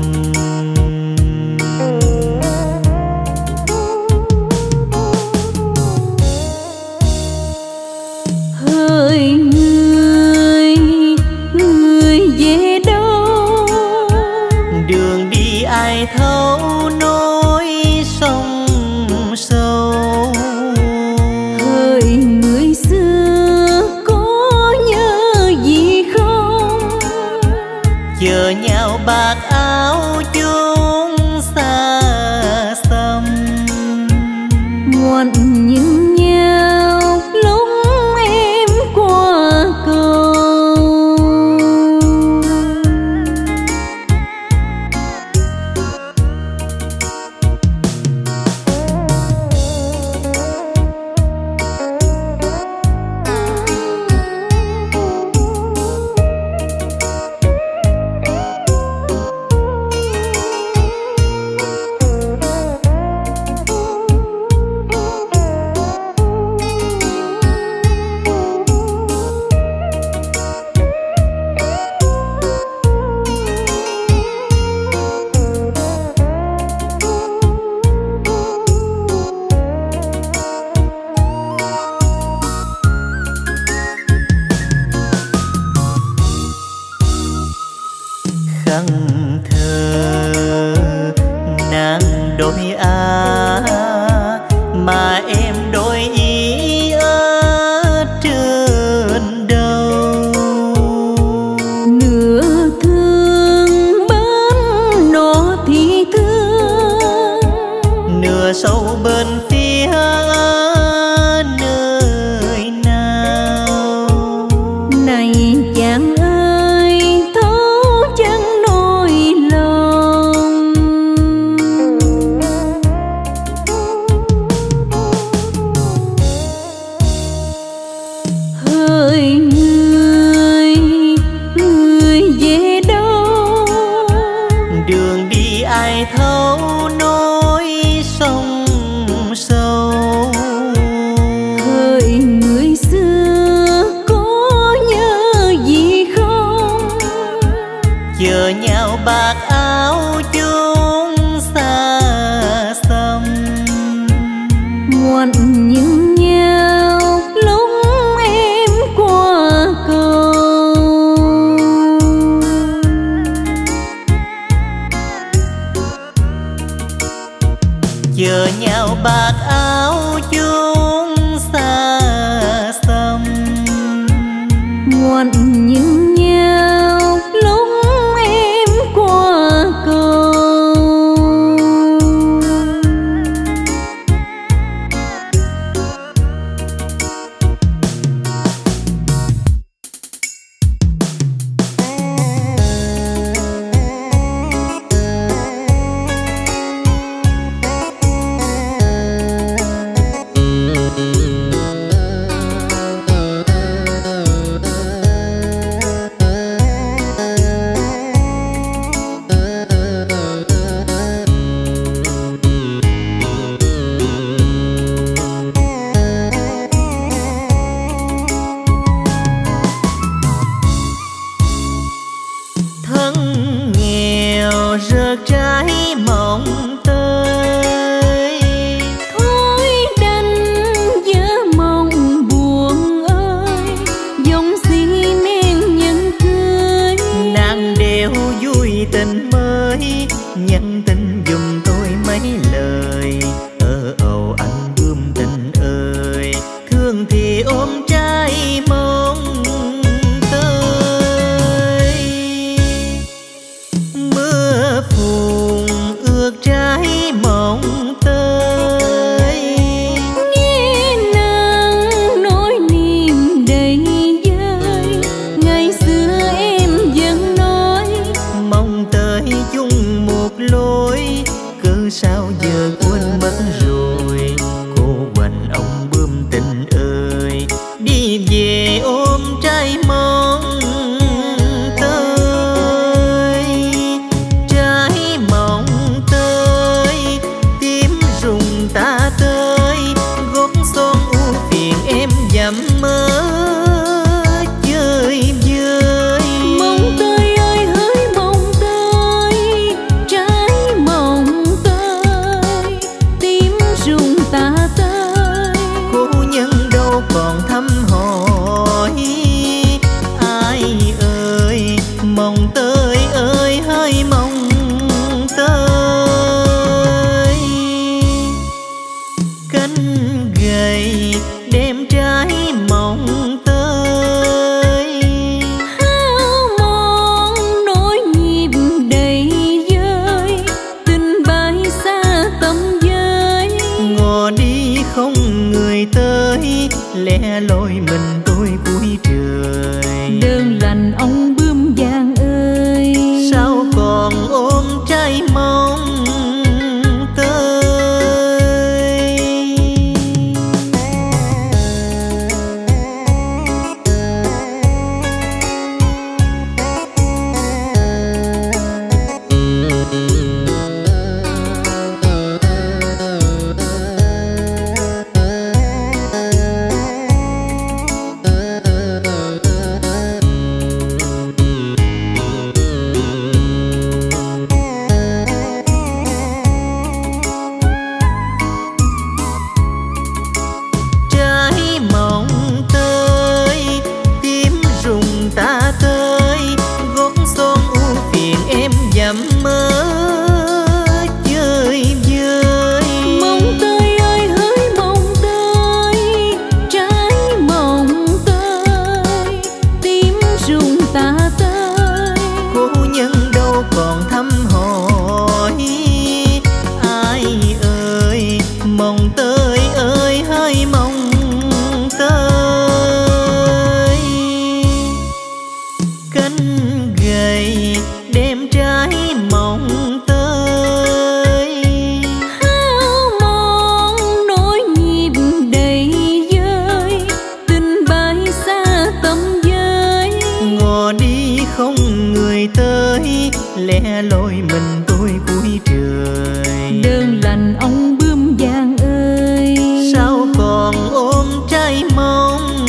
lẻ loi mình tôi cuối trời. Đơn lành ông bướm vàng ơi, sao còn ôm trái mong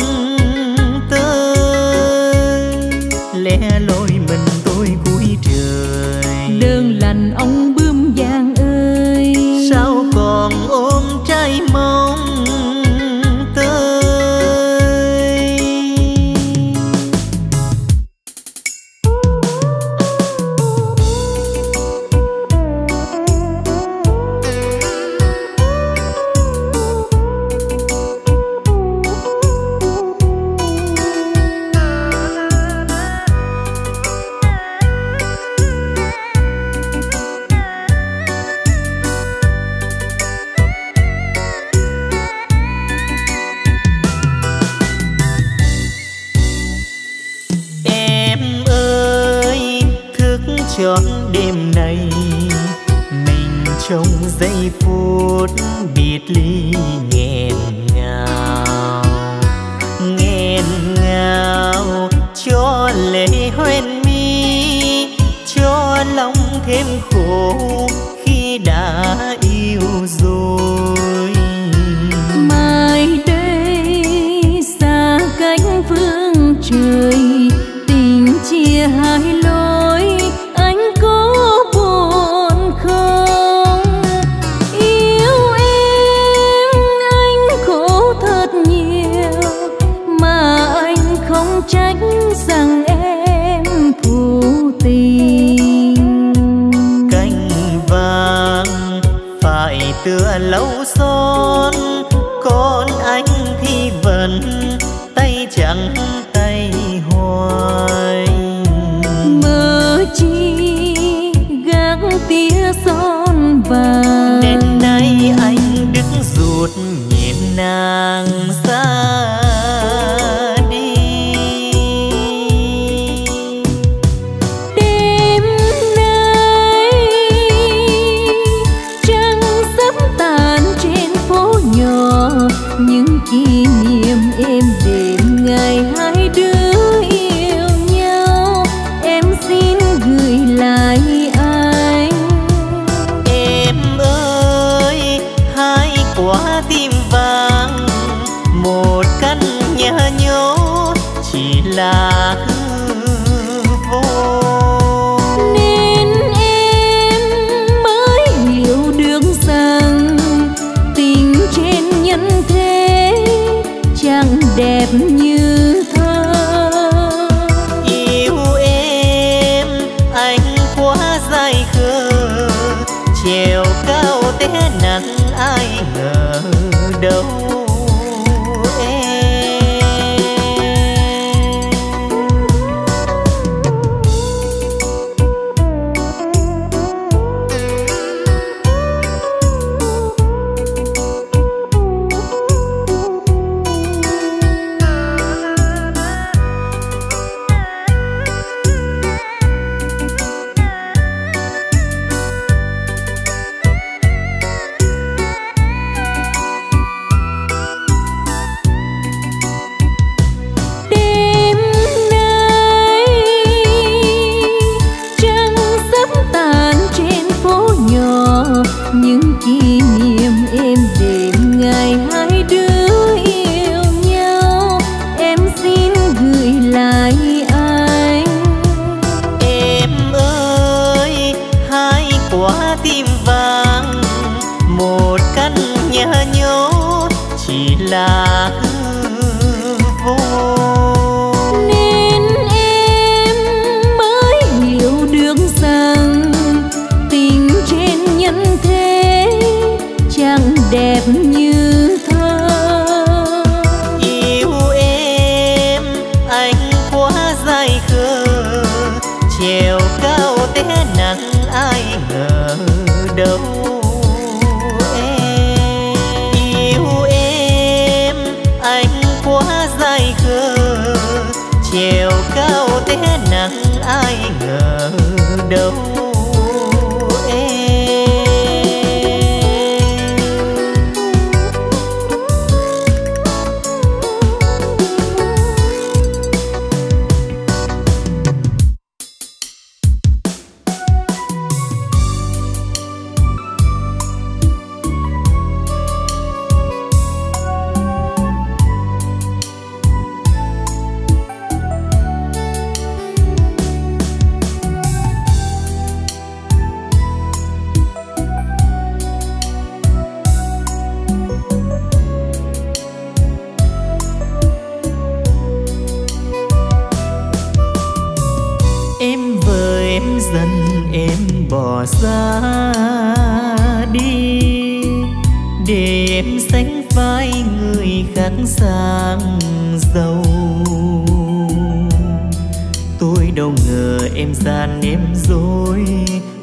tới. Lẻ loi mình tôi cuối trời. Đơn lành ông bướm vàng ơi, sao còn ôm trái mong. Chọn đêm nay mình trong giây phút biệt ly nghẹn ngào, nghẹn ngào cho lệ hoen mi, cho lòng thêm khổ khi đã yêu rồi. Mai đây xa cánh phương trời, tình chia hai lối. Trách rằng em thù tình, cành vàng phải tựa lâu son, còn anh thì vẫn tay trắng tay hoài. Mơ chi gác tía son vàng, đến nay anh đứng ruột nhìn nàng xa. Kỷ niệm êm đềm ngày hai đứa yêu nhau, em xin gửi lại anh. Em ơi, hai quả tim vàng, một căn nhà nhố chỉ là hư vô. Nên em mới hiểu được rằng tình trên nhân thế chẳng đẹp như thơ. Yêu em anh quá dại khờ, trèo cao té nặng ai ngờ đâu. em dần em bỏ ra đi, để em sánh vai người khác sang giàu. Tôi đâu ngờ em gian em dối,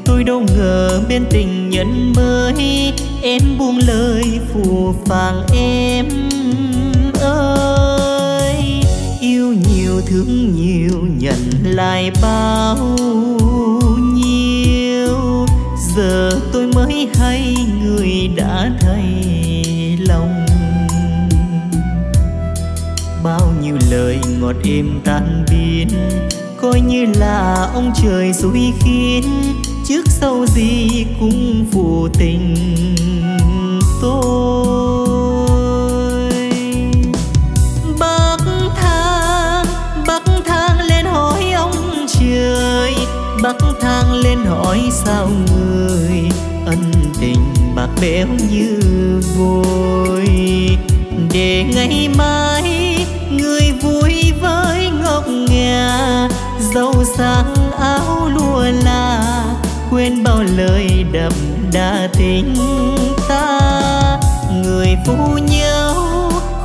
tôi đâu ngờ bên tình nhân mới em buông lời phù phàng em ơi. Yêu nhiều thương nhiều nhận lại bao nhiêu, giờ tôi mới hay người đã thay lòng. Bao nhiêu lời ngọt êm tan biến, coi như là ông trời xui khiến, trước sau gì cũng phụ tình tôi. Bắc thang lên hỏi ông trời, bắc thang lên hỏi sao người ân tình bạc béo như vôi. Để ngày mai người vui với ngọc ngà, dâu sáng áo lụa là quên bao lời đậm đà tình ta. Người phụ nhau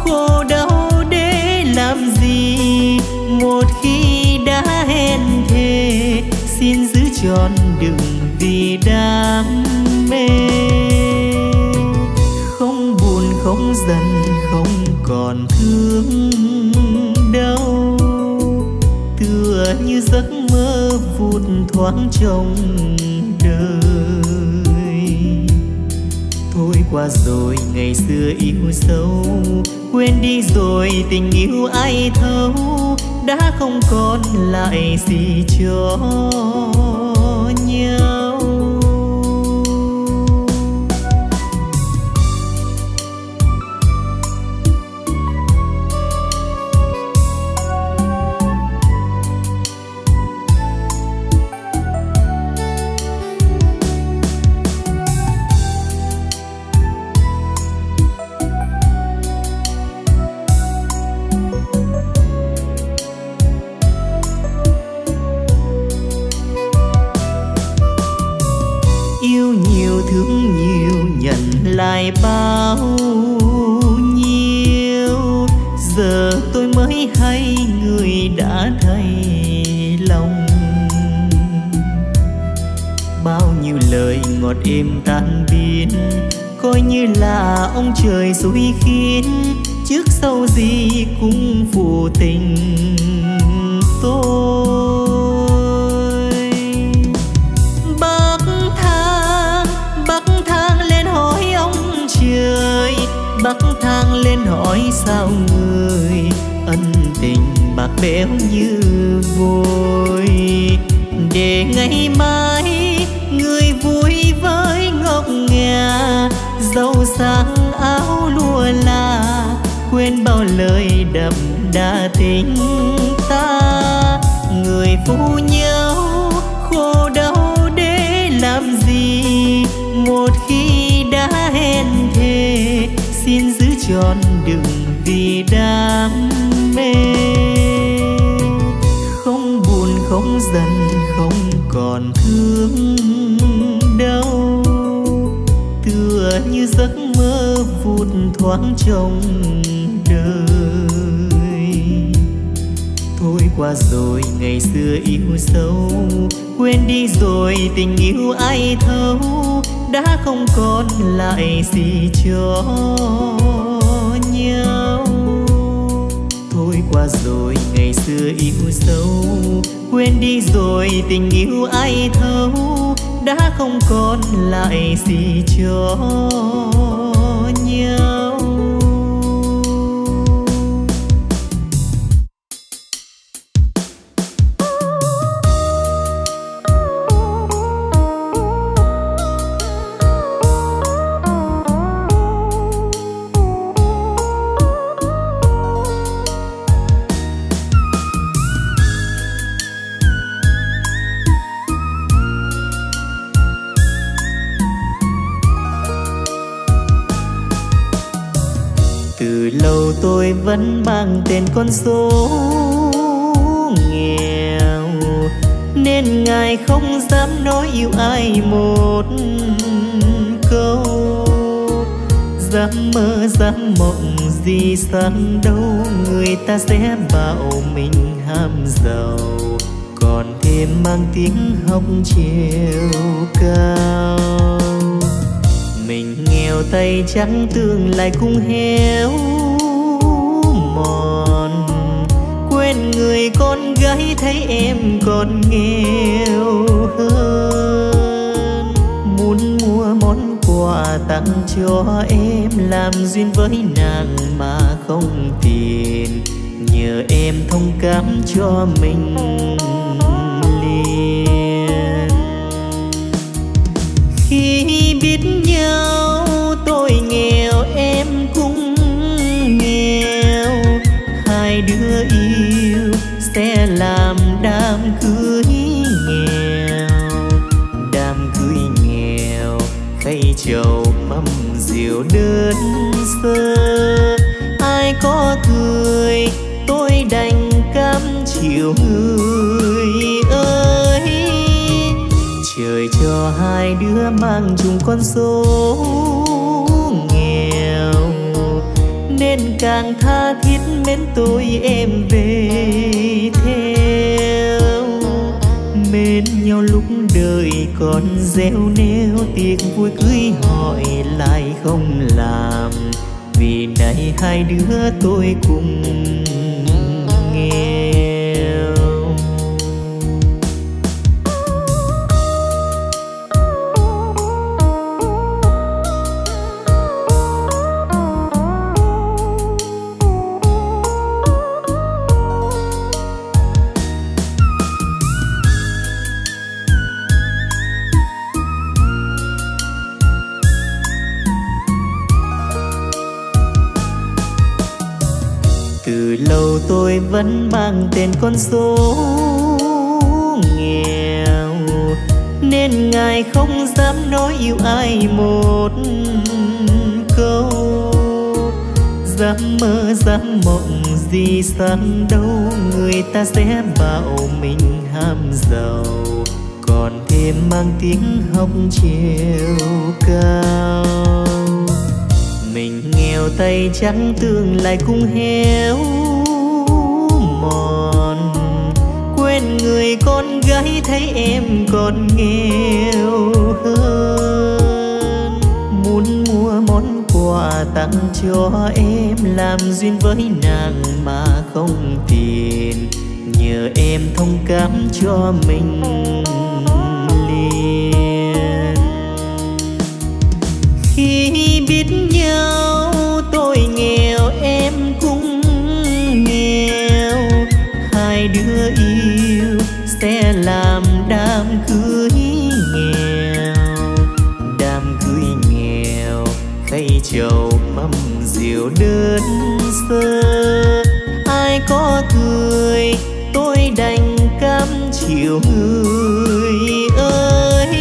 khổ đau để làm gì, một khi đã hẹn thề xin giữ trọn đừng vì đam mê. Không buồn không giận không còn thương đâu, tựa như giấc mơ vụt thoáng trong đời. Thôi qua rồi ngày xưa yêu sâu, quên đi rồi tình yêu ai thấu, đã không còn lại gì cho nhau. Lại bao nhiêu, giờ tôi mới hay người đã thay lòng. Bao nhiêu lời ngọt êm tan biến, coi như là ông trời xui khiến, trước sau gì cũng phụ tình tôi. Bắc thang lên hỏi sao người ân tình bạc béo như vôi. Để ngày mai người vui với ngọc ngà, dâu sáng áo lụa là quên bao lời đậm đà tình ta. Người phụ nhau khổ đau để làm gì, một khi đã hẹn thề xin giữ trọn đừng vì đam mê. Không buồn không giận không còn thương đâu, tựa như giấc mơ vụt thoáng trong đời. Thôi qua rồi ngày xưa yêu sâu, quên đi rồi tình yêu ai thấu, đã không còn lại gì cho nhau. Thôi qua rồi ngày xưa yêu sâu, quên đi rồi tình yêu ai thấu, đã không còn lại gì cho nhau. Tôi vẫn mang tên con số nghèo, nên ngài không dám nói yêu ai một câu. Dám mơ dám mộng gì sang đâu, người ta sẽ bảo mình ham giàu, còn thêm mang tiếng học chiều cao. Mình nghèo tay trắng tương lại cũng héo mòn, quên người con gái thấy em còn nghèo hơn. Muốn mua món quà tặng cho em, làm duyên với nàng mà không tiền, nhờ em thông cảm cho mình liền. Khi biết nhau tôi nghèo em cũng nghèo, hai đứa yêu sẽ làm đám cưới nghèo. Đám cưới nghèo khay chầu mâm rượu đơn sơ, ai có cười tôi đành cam chịu người ơi. Trời cho hai đứa mang chung con số nghèo, nên càng tha thiết mến tôi em về theo. Mến nhau lúc đời còn gieo nêu, tiệc vui cưới hỏi lại không làm, vì nay hai đứa tôi cùng nghe. Lâu tôi vẫn mang tên con số nghèo, nên ngài không dám nói yêu ai một câu. Dám mơ dám mộng gì sang đâu, người ta sẽ bảo mình ham giàu, còn thêm mang tiếng học chiều cao. Mình nghèo tay trắng tương lại cũng héo mòn, quên người con gái thấy em còn nghèo hơn. Muốn mua món quà tặng cho em, làm duyên với nàng mà không tiền, nhờ em thông cảm cho mình liền. Khi biết nhau tôi nghèo em cũng nghèo, hai đứa yêu sẽ làm đám cưới nghèo. Đám cưới nghèo khay chầu mâm rượu đơn sơ, ai có cười tôi đành cam chịu người ơi.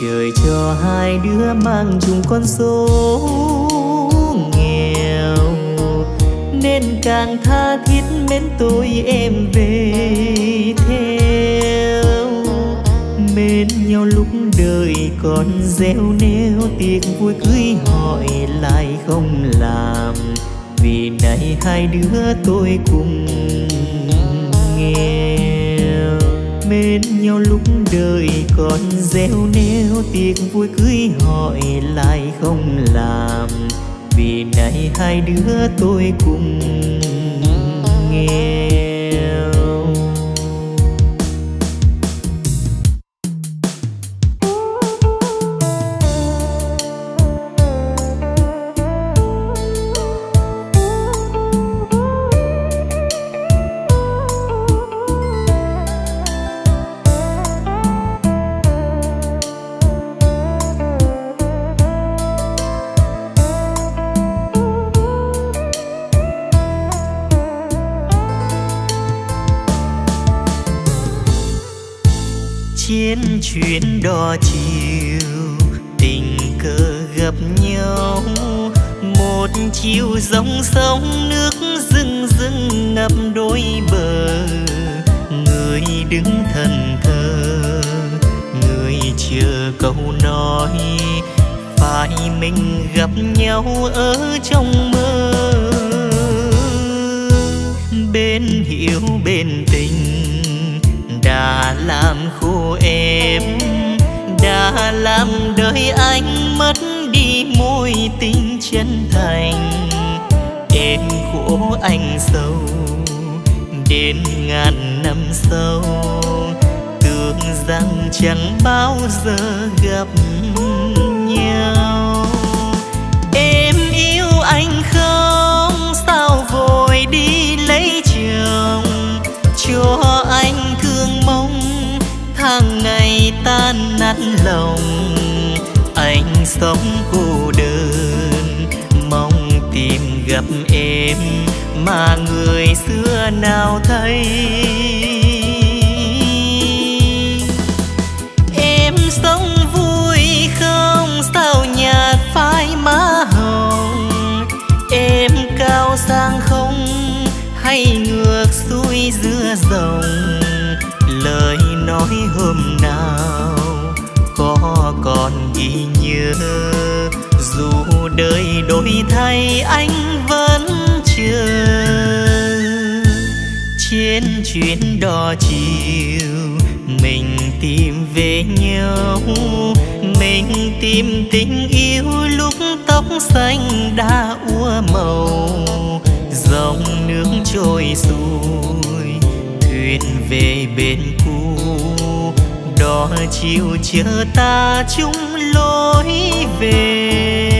Trời cho hai đứa mang chung con số nghèo, nên càng tha thiết mến tôi em về theo. Mến nhau lúc đời còn gieo nêu, tiệc vui cưới hỏi lại không làm, vì nay hai đứa tôi cùng nghe. Mến nhau lúc đời còn gieo nêu, tiệc vui cưới hỏi lại không làm, vì nay hai đứa tôi cùng nghe. Chuyến đò chiều tình cờ gặp nhau, một chiều dòng sông nước rưng rưng ngập đôi bờ. Người người đứng thần thờ, người chờ câu nói phải mình gặp nhau ở trong mơ. Bên hiểu bên tình đã làm khô em, đã làm đời anh mất đi mối tình chân thành. Em khổ anh sâu đến ngàn năm sau, tưởng rằng chẳng bao giờ gặp nhau. Em yêu anh không sao vội đi lấy chồng, cho anh thương mong tháng ngày tan nát lòng. Anh sống cô đơn mong tìm gặp em, mà người xưa nào thấy. Em sống vui không sao nhạt phai má hồng, em cao sang không hay ngược xuôi giữa dòng. Lời nói hôm nào có còn ghi nhớ, dù đời đổi thay anh vẫn chờ. Trên chuyến đò chiều mình tìm về nhau, mình tìm tình yêu lúc tóc xanh đã úa màu. Dòng nước trôi xuôi thuyền về bên cũ, đò chiều chờ ta chung lối về.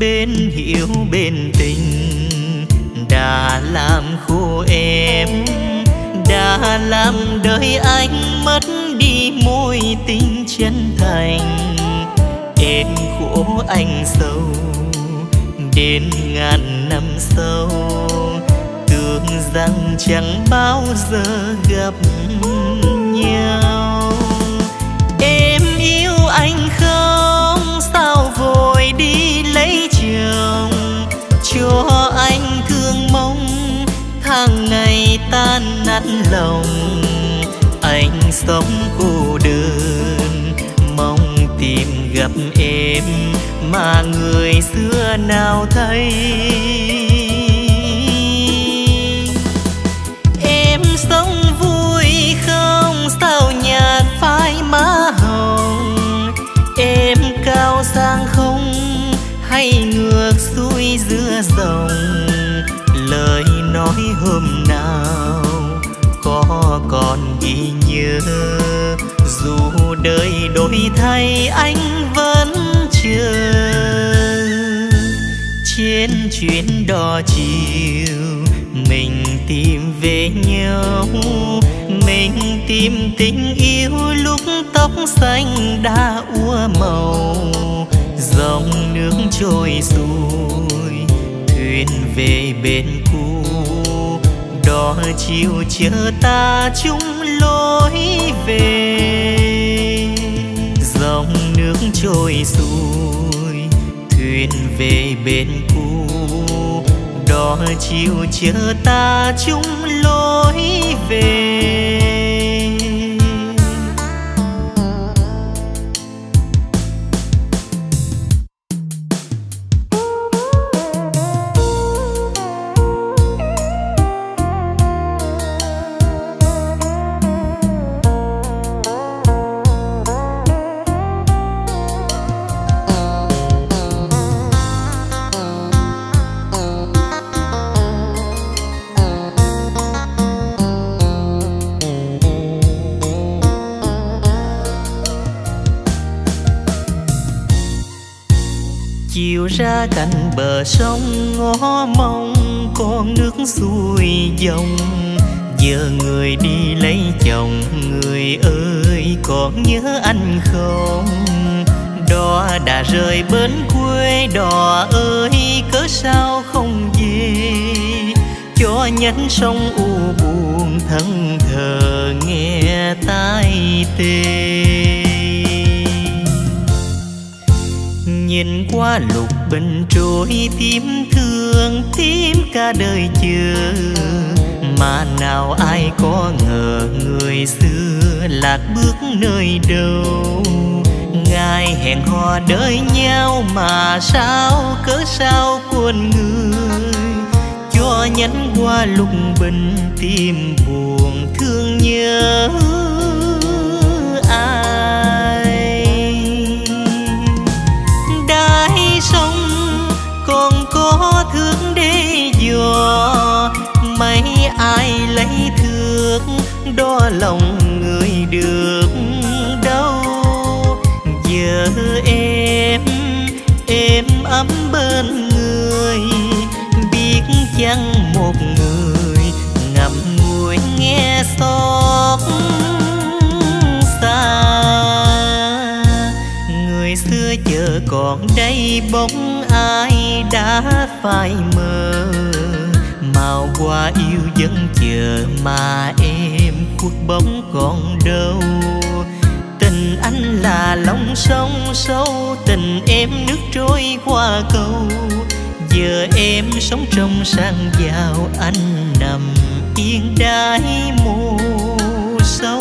Bên hiểu bên tình đã làm khô em, đã làm đời anh mất đi mối tình chân thành. Em khổ anh sâu đến ngàn năm sau, tưởng rằng chẳng bao giờ gặp nhau. Em yêu anh không sao vội đi lấy chồng, cho anh thương mong tháng ngày tan nát lòng. Anh sống cô đơn mong tìm gặp em, mà người xưa nào thấy. Em sống vui không sao nhạt phai má hồng, em cao sang không hay ngược xuôi giữa dòng. Lời nói hôm nào có còn ghi nhớ, dù đời đổi thay anh vẫn chờ. Trên chuyến đò chiều mình tìm về nhau, mình tìm tình yêu lúc tóc xanh đã úa màu. Dòng nước trôi xuôi thuyền về bên cũ, đò chiều chờ ta chung lối về. Dòng nước trôi xuôi thuyền về bên cũ, đò chiều chờ ta chung lối về. Ra cạnh bờ sông ngó mong con nước xuôi dòng, giờ người đi lấy chồng, người ơi còn nhớ anh không? Đò đã rời bến quê, đò ơi cớ sao không về? Cho nhánh sông u buồn thân thờ nghe tai tê. Nhìn qua lục bình trôi tim thương, tim cả đời chờ. Mà nào ai có ngờ người xưa lạc bước nơi đâu. Ngày hẹn hò đợi nhau mà sao cớ sao quên người. Cho nhánh qua lục bình tim buồn thương nhớ ai. Đáy sông còn có thước để dò, mấy ai lấy thước đo lòng người được đâu. Giờ em ấm bên người, biết chăng một người ngậm ngùi nghe xót xa. Người xưa chờ còn đây bóng ai đã phai mờ. Màu hoa yêu vẫn chờ mà em khuất bóng còn đâu. Tình anh là lòng sông sâu, tình em nước trôi qua câu. Giờ em sống trong sang giàu, anh nằm yên đáy mồ sâu.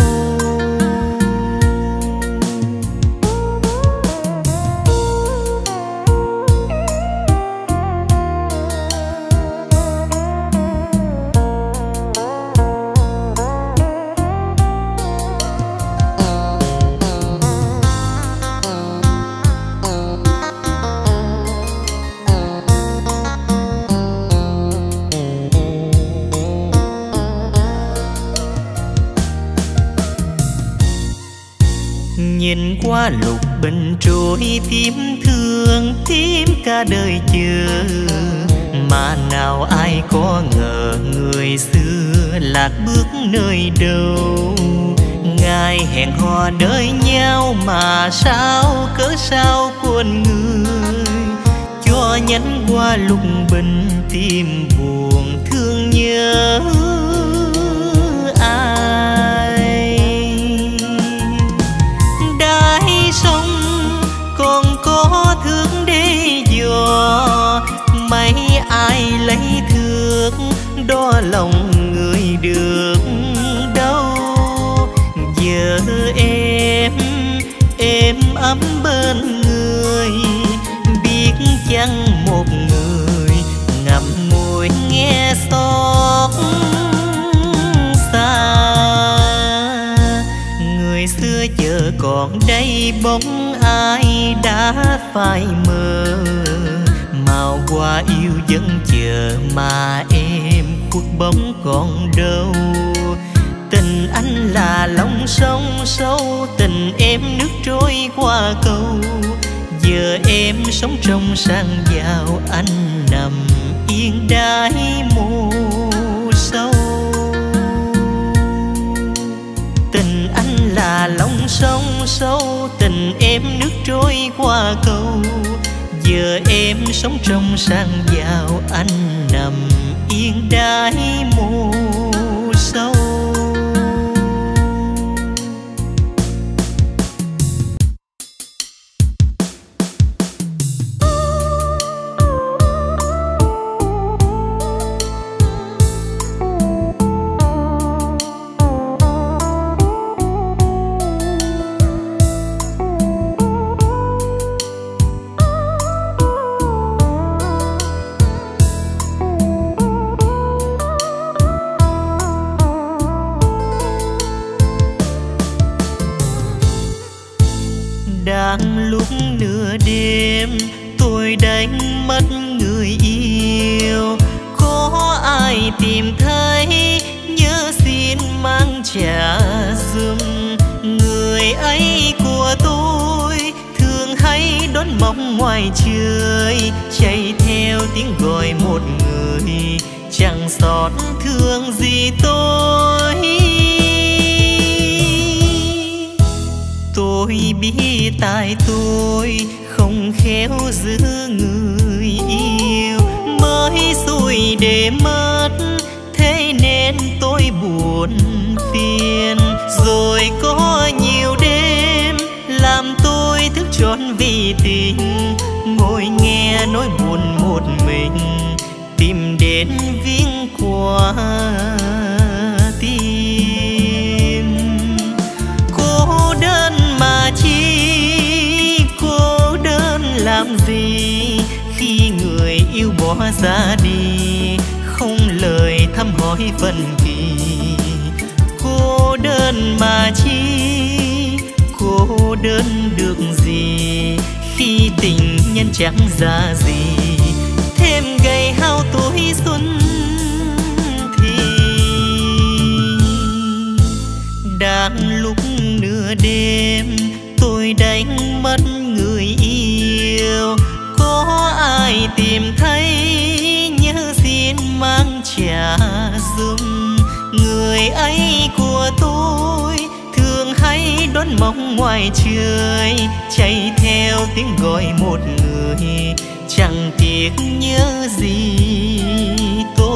Nhìn qua lục bình trôi tim thương, tim cả đời chờ. Mà nào ai có ngờ người xưa lạc bước nơi đâu. Ngày hẹn hò đợi nhau mà sao cớ sao quên người. Cho nhánh qua lục bình tim buồn thương nhớ ai. Sông còn có thước để dò, mấy ai lấy thước đo lòng người được đâu. Giờ em ấm bên người, biết chăng một người ngậm ngùi nghe xót xa. Người xưa chờ còn đây bóng ai đã phai mờ. Màu hoa yêu vẫn chờ mà em khuất bóng còn đâu. Tình anh là lòng sông sâu, tình em nước trôi qua câu. Giờ em sống trong sang giàu, anh nằm yên đáy mồ sâu. Tình anh là lòng sông sâu, tình em nước trôi qua câu. Giờ em sống trong sang giàu, anh nằm yên đáy mồ sâu. chẳng xót thương gì tôi biết tại tôi không khéo giữ người yêu mới xui để mất, thế nên tôi buồn phiền. Rồi có nhiều đêm làm tôi thức trọn vì tình, ngồi nghe nỗi buồn một mình tìm đến viếng của tim. Cô đơn mà chi, cô đơn làm gì khi người yêu bỏ ra đi, không lời thăm hỏi phần vì. Cô đơn mà chi, cô đơn được gì khi tình nhân chẳng ra gì, thêm gầy hao tuổi xuân thì. Đang lúc nửa đêm tôi đánh mất người yêu, có ai tìm thấy nhớ xin mang trả dùm. Người ấy của tôi thường hay đón mong ngoài trời, chạy theo tiếng gọi một người chẳng tiếc nhớ gì tôi.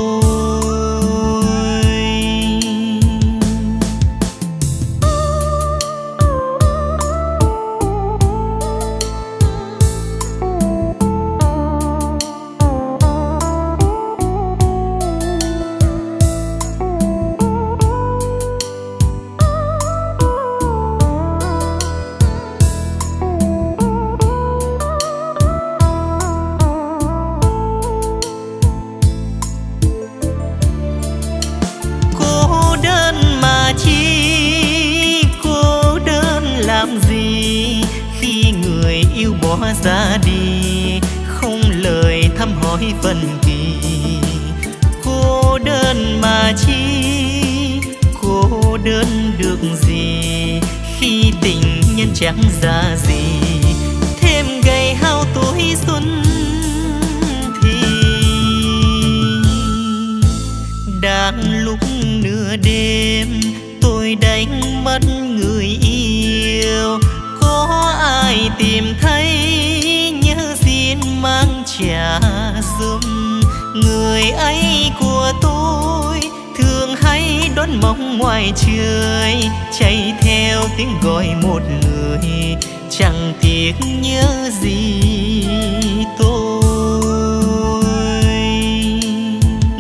Ra đi không lời thăm hỏi phần vì. Cô đơn mà chi, cô đơn được gì khi tình nhân chẳng ra gì, thêm gầy hao tuổi xuân thì. Đang lúc nửa đêm tôi đánh mất người yêu, có ai tìm thấy nhớ xin mang trả dùm. Người ấy của tôi thường hay đón mong ngoài trời, chạy theo tiếng gọi một người chẳng tiếc nhớ gì tôi.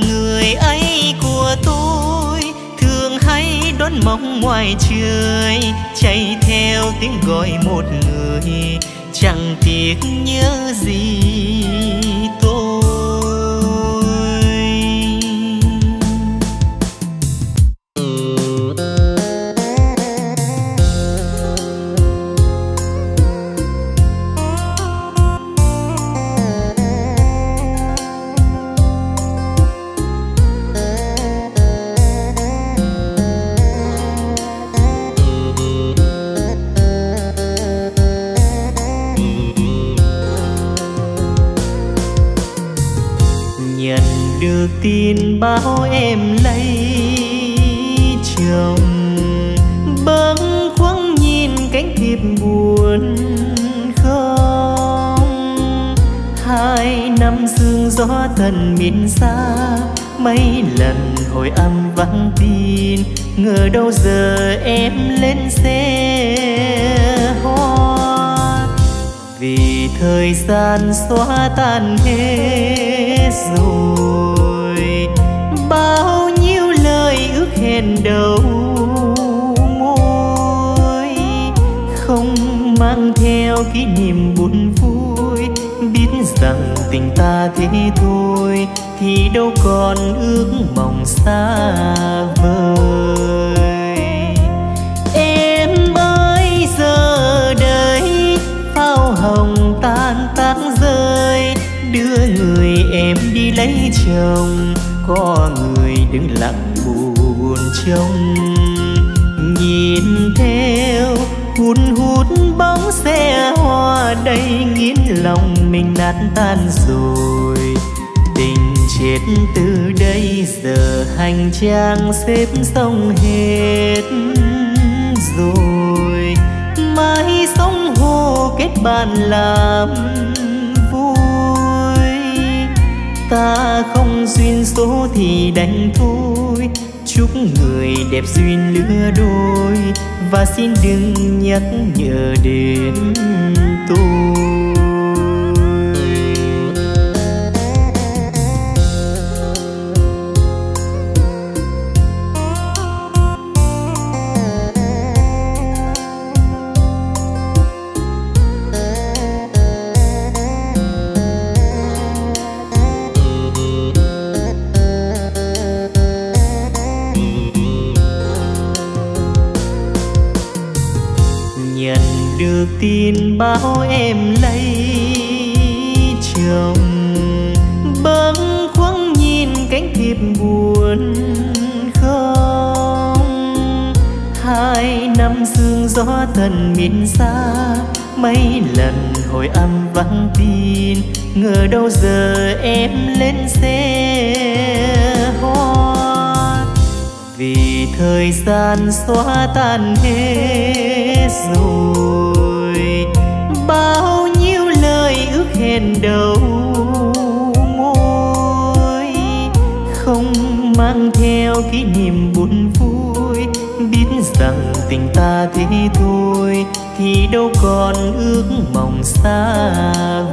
Người ấy của tôi thường hay đón mong ngoài trời, chạy theo tiếng gọi một người chẳng tiếc nhớ gì tôi. Tin báo em lấy chồng, bâng khuâng nhìn cánh thiệp buồn không. 2 năm sương gió dần miền xa, mấy lần hồi âm vắng tin, ngờ đâu giờ em lên xe hoa. Vì thời gian xóa tan hết rồi, bao nhiêu lời ước hẹn đầu môi, không mang theo kỷ niệm buồn vui. Biết rằng tình ta thế thôi thì đâu còn ước mong xa vời. Em ơi giờ đây pháo hồng tan tác rơi, đưa người em đi lấy chồng. Có người đứng lặng buồn trông, nhìn theo hun hút bóng xe hoa đầy, nghiến lòng mình nát tan rồi. Tình chết từ đây giờ hành trang xếp xong hết rồi, mãi sóng hồ kết bạn làm vui. Ta không duyên số thì đành thôi, chúc người đẹp duyên lứa đôi và xin đừng nhắc nhở đến tôi. Được tin báo em lấy chồng, bâng khuâng nhìn cánh thiệp buồn không. 2 năm sương gió thần miền xa, mấy lần hồi âm vắng tin, ngờ đâu giờ em lên xe hoa. Vì thời gian xóa tan hết rồi, bao nhiêu lời ước hẹn đầu môi, không mang theo kỷ niệm buồn vui. Biết rằng tình ta thế thôi thì đâu còn ước mong xa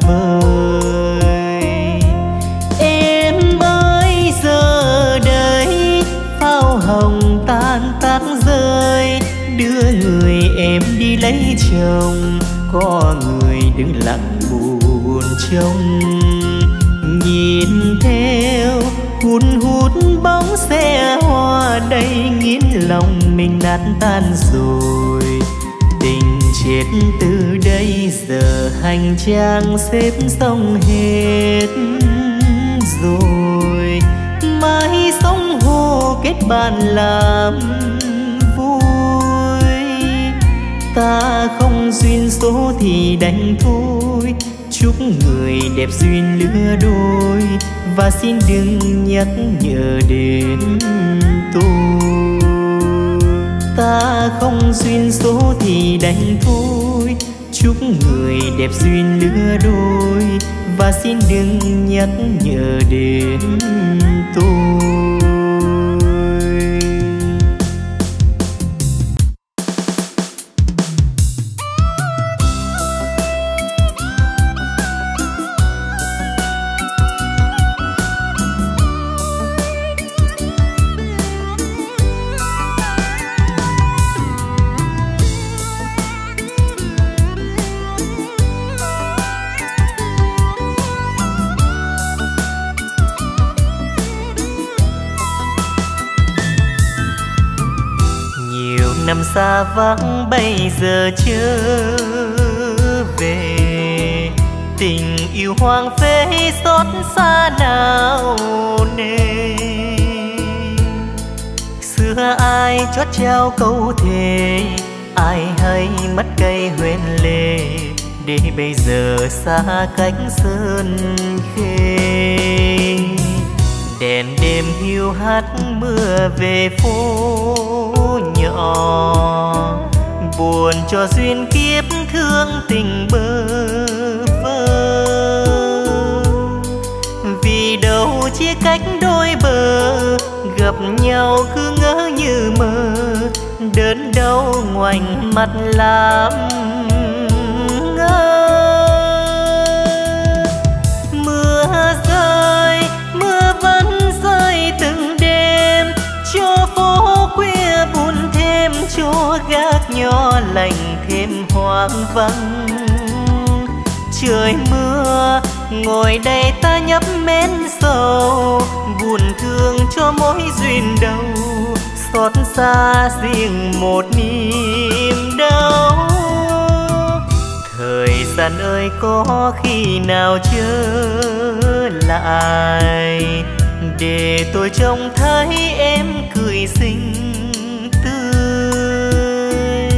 vời. Em ơi giờ đây pháo hồng tan tác rơi, đưa người em đi lấy chồng, có người đứng lặng buồn trông. Nhìn theo hun hút bóng xe hoa đầy, nghiến lòng mình nát tan rồi. Tình chết từ đây giờ hành trang xếp xong hết rồi, mãi sóng hồ kết bạn làm. Ta không duyên số thì đành thôi, chúc người đẹp duyên lứa đôi và xin đừng nhắc nhở đến tôi. Ta không duyên số thì đành thôi, chúc người đẹp duyên lứa đôi và xin đừng nhắc nhở đến tôi. Năm xa vắng bây giờ trở về, tình yêu hoang phế xót xa nào nề. Xưa ai chót trao câu thề, ai hay mất cây huyền lệ, để bây giờ xa cách sơn khê. Đèn đêm hiu hắt mưa về phố nhỏ, buồn cho duyên kiếp thương tình bơ vơ. Vì đâu chia cách đôi bờ, gặp nhau cứ ngỡ như mơ, đớn đau ngoảnh mặt làm ngơ. Mưa vẫn rơi từng đêm, cho phố khuya buồn thêm, cho gác nhỏ lạnh thêm hoang vắng. Trời mưa ngồi đây ta nhấp mến sầu, buồn thương cho mối duyên đầu, xót xa riêng một niềm đau. Thời gian ơi có khi nào trở lại, để tôi trông thấy em cười xinh tươi,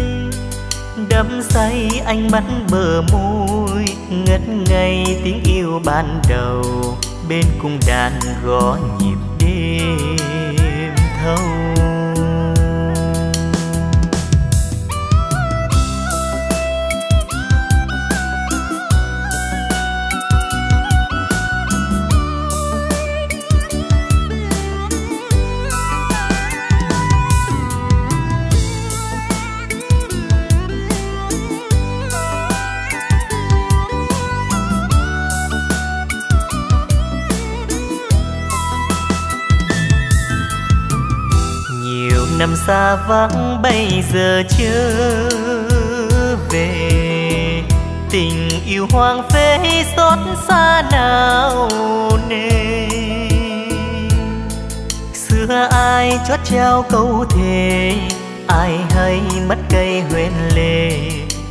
đắm say ánh mắt bờ môi, ngất ngây tiếng yêu ban đầu, bên cung đàn gõ nhịp đêm thâu. Năm xa vắng bây giờ chưa về, tình yêu hoang phế xót xa nào nề. Xưa ai chót treo câu thề, ai hay mất cây huyền lệ,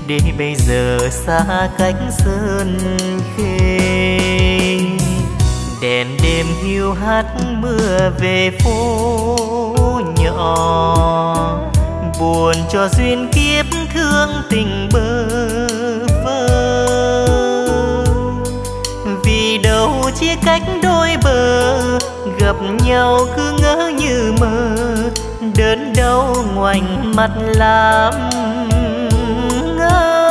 để bây giờ xa cách sơn khê. Đèn đêm hiu hắt mưa về phố nhỏ, buồn cho duyên kiếp thương tình bơ vơ. Vì đâu chia cách đôi bờ, gặp nhau cứ ngỡ như mơ, đớn đau ngoảnh mặt làm ngơ.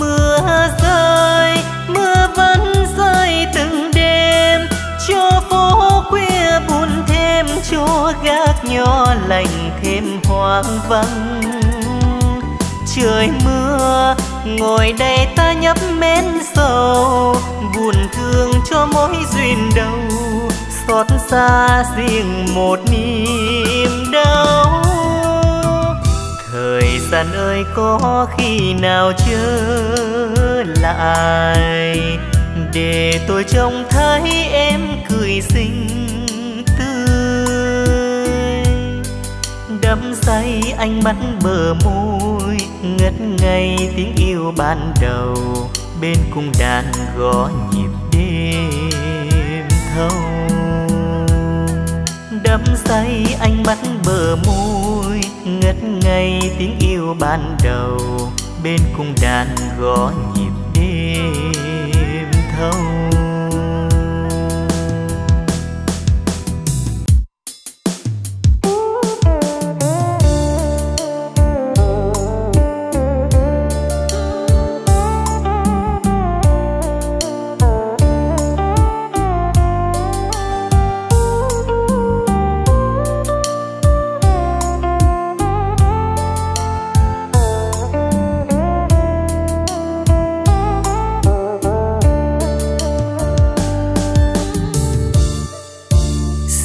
Mưa rơi, mưa vẫn rơi từng đêm, cho phố khuya buồn thêm, cho gác nhỏ lành thêm hoang vắng. Trời mưa, ngồi đây ta nhấp mến sầu, buồn thương cho mối duyên đầu, xót xa riêng một niềm đau. Thời gian ơi có khi nào trở lại, để tôi trông thấy em cười xinh tươi, đắm say ánh mắt bờ môi, ngất ngây tiếng yêu ban đầu bên cung đàn gõ nhịp đêm thâu. Đắm say ánh mắt bờ môi, ngất ngây tiếng yêu ban đầu bên cung đàn gõ nhịp đêm thâu.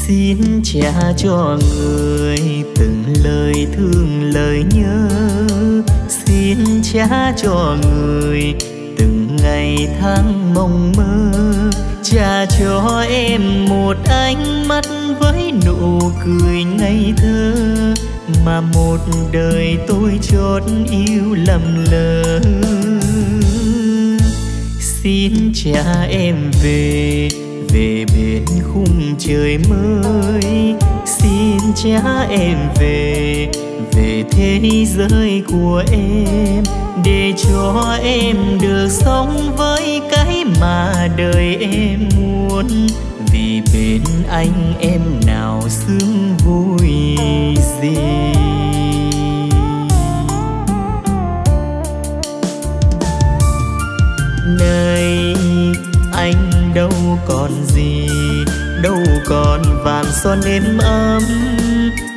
Xin trả cho người từng lời thương lời nhớ, xin trả cho người từng ngày tháng mong mơ. Trả cho em một ánh mắt với nụ cười ngây thơ, mà một đời tôi chót yêu lầm lỡ. Xin trả em về, về bên khung trời mới, xin trả em về, về thế giới của em, để cho em được sống với cái mà đời em muốn. Vì bên anh em nào sướng vui gì, nơi anh đâu còn gì, đâu còn vàng son êm ấm.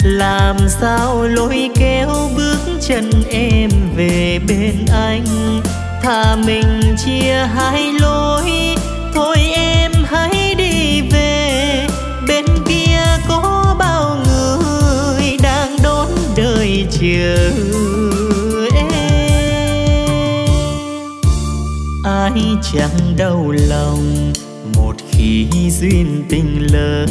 Làm sao lối kéo bước chân em về bên anh, thà mình chia hai lối. Thôi em hãy đi về, bên kia có bao người đang đón đời chờ em. Ai chẳng đau lòng khi duyên tình lỡ,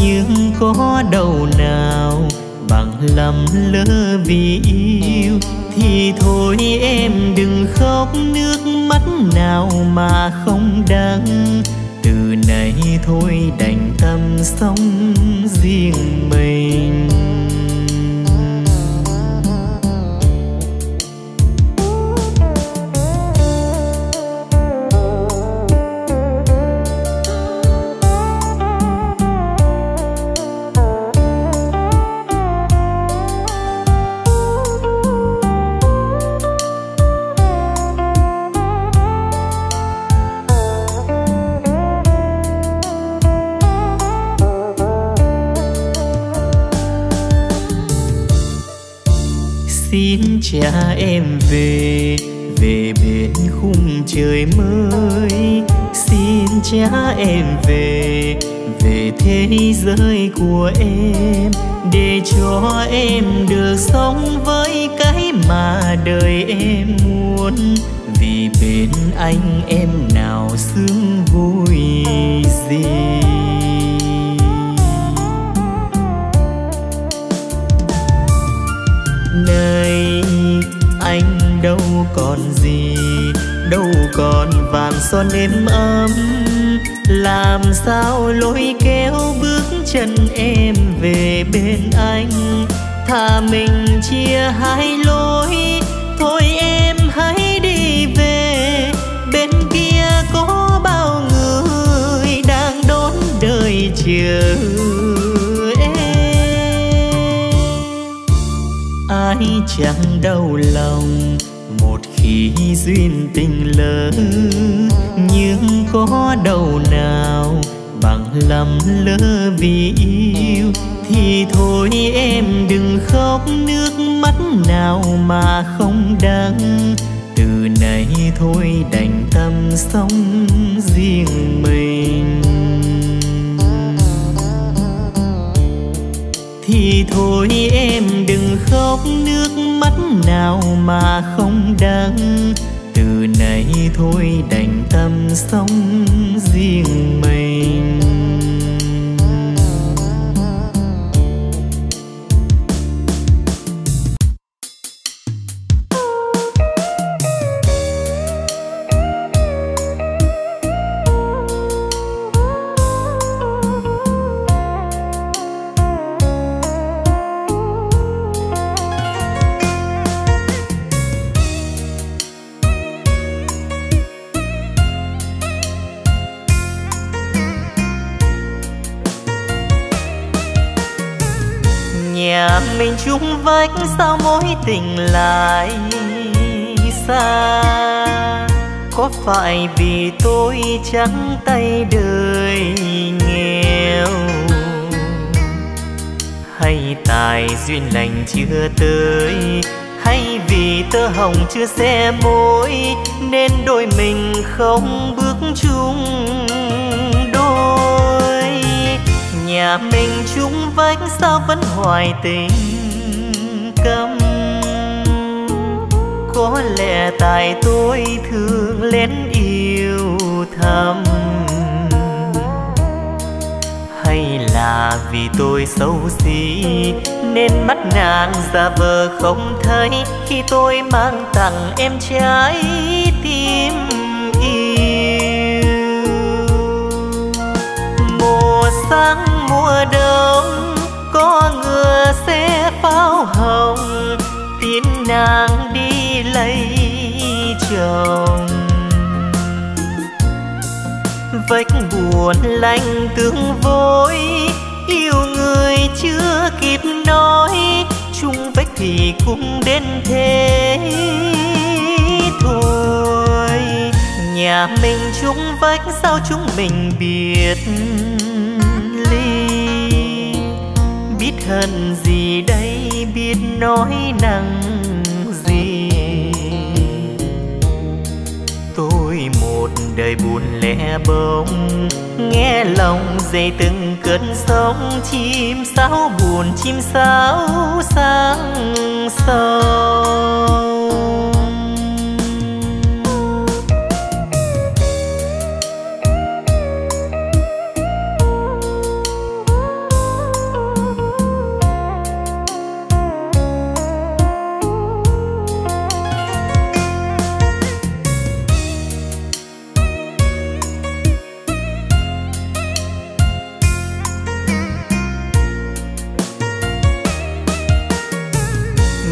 nhưng có đâu nào bằng lầm lỡ vì yêu. Thì thôi em đừng khóc nước mắt nào mà không đáng, từ nay thôi đành tâm sống riêng mình. xin cha em về, về bên khung trời mới. Xin cha em về, về thế giới của em, để cho em được sống với cái mà đời em muốn. Vì bên anh em nào sướng vui gì. Này anh đâu còn gì, đâu còn vàng son êm ấm, làm sao lối kéo bước chân em về bên anh. Thà mình chia hai lối, thôi em hãy đi về. Bên kia có bao người đang đón đời chờ em. Ai chẳng đau lòng khi duyên tình lỡ, nhưng có đâu nào bằng lầm lỡ vì yêu. Thì thôi em đừng khóc nước mắt nào mà không đắng. Từ nay thôi đành tâm sống riêng mình. Thì thôi em đừng khóc nước mắt nào mà không đáng. Từ nay thôi đành tâm sống riêng mình. Mình chung vách sao mối tình lại xa. Có phải vì tôi trắng tay đời nghèo, hay tài duyên lành chưa tới, hay vì tơ hồng chưa xe môi nên đôi mình không bước chung đôi. Nhà mình chung vách sao vẫn hoài tình câm. Có lẽ tại tôi thương lén yêu thầm, hay là vì tôi xấu xí nên mắt nàng giả vờ không thấy khi tôi mang tặng em trái tim yêu. Mùa sáng mùa đông có ngựa sẽ pháo hồng, tin nàng đi lấy chồng. Vách buồn lanh tương vối, yêu người chưa kịp nói, chung vách thì cũng đến thế thôi. Nhà mình chung vách sao chúng mình biệt biết hận gì đây, biết nói năng gì. Tôi một đời buồn lẻ bóng, nghe lòng dậy từng cơn sóng. Chim sáo buồn chim sáo sang sông.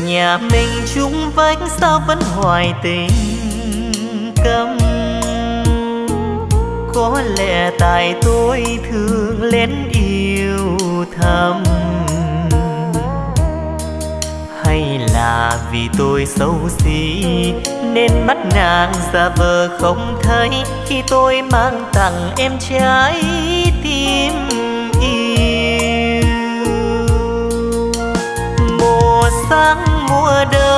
Nhà mình chung vách sao vẫn hoài tình câm. Có lẽ tại tôi thương lén yêu thầm, hay là vì tôi xấu xí nên mắt nàng giả vờ không thấy khi tôi mang tặng em trái tim yêu. Mùa sáng mùa đông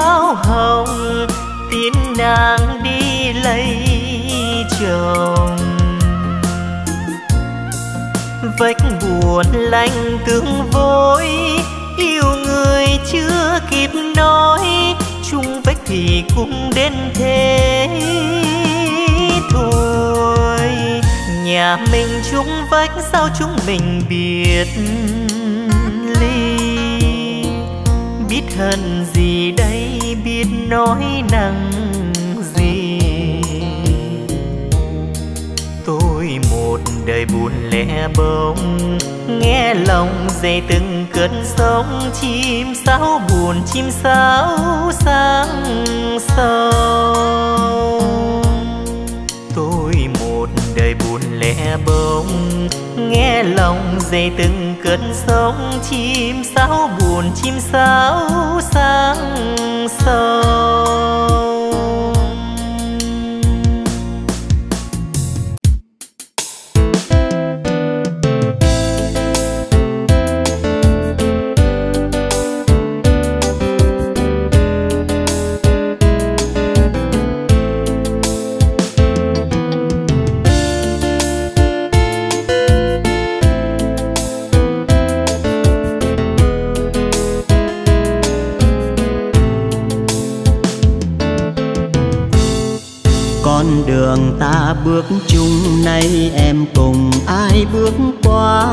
pháo hồng tin nàng đi lấy chồng. Vách buồn lanh tương vối, yêu người chưa kịp nói, chung vách thì cũng đến thế thôi. Nhà mình chung vách sao chúng mình biệt ly, biết hận gì đây, biết nói năng gì. Tôi một đời buồn lẻ bóng, nghe lòng dậy từng cơn sóng. Chim sáo buồn, chim sáo sang sâu. Tôi một đời buồn lẻ bóng, nghe lòng dậy từng cơn sóng. Chim sáo buồn, chim sáo sang sâu. Đường ta bước chung nay em cùng ai bước qua,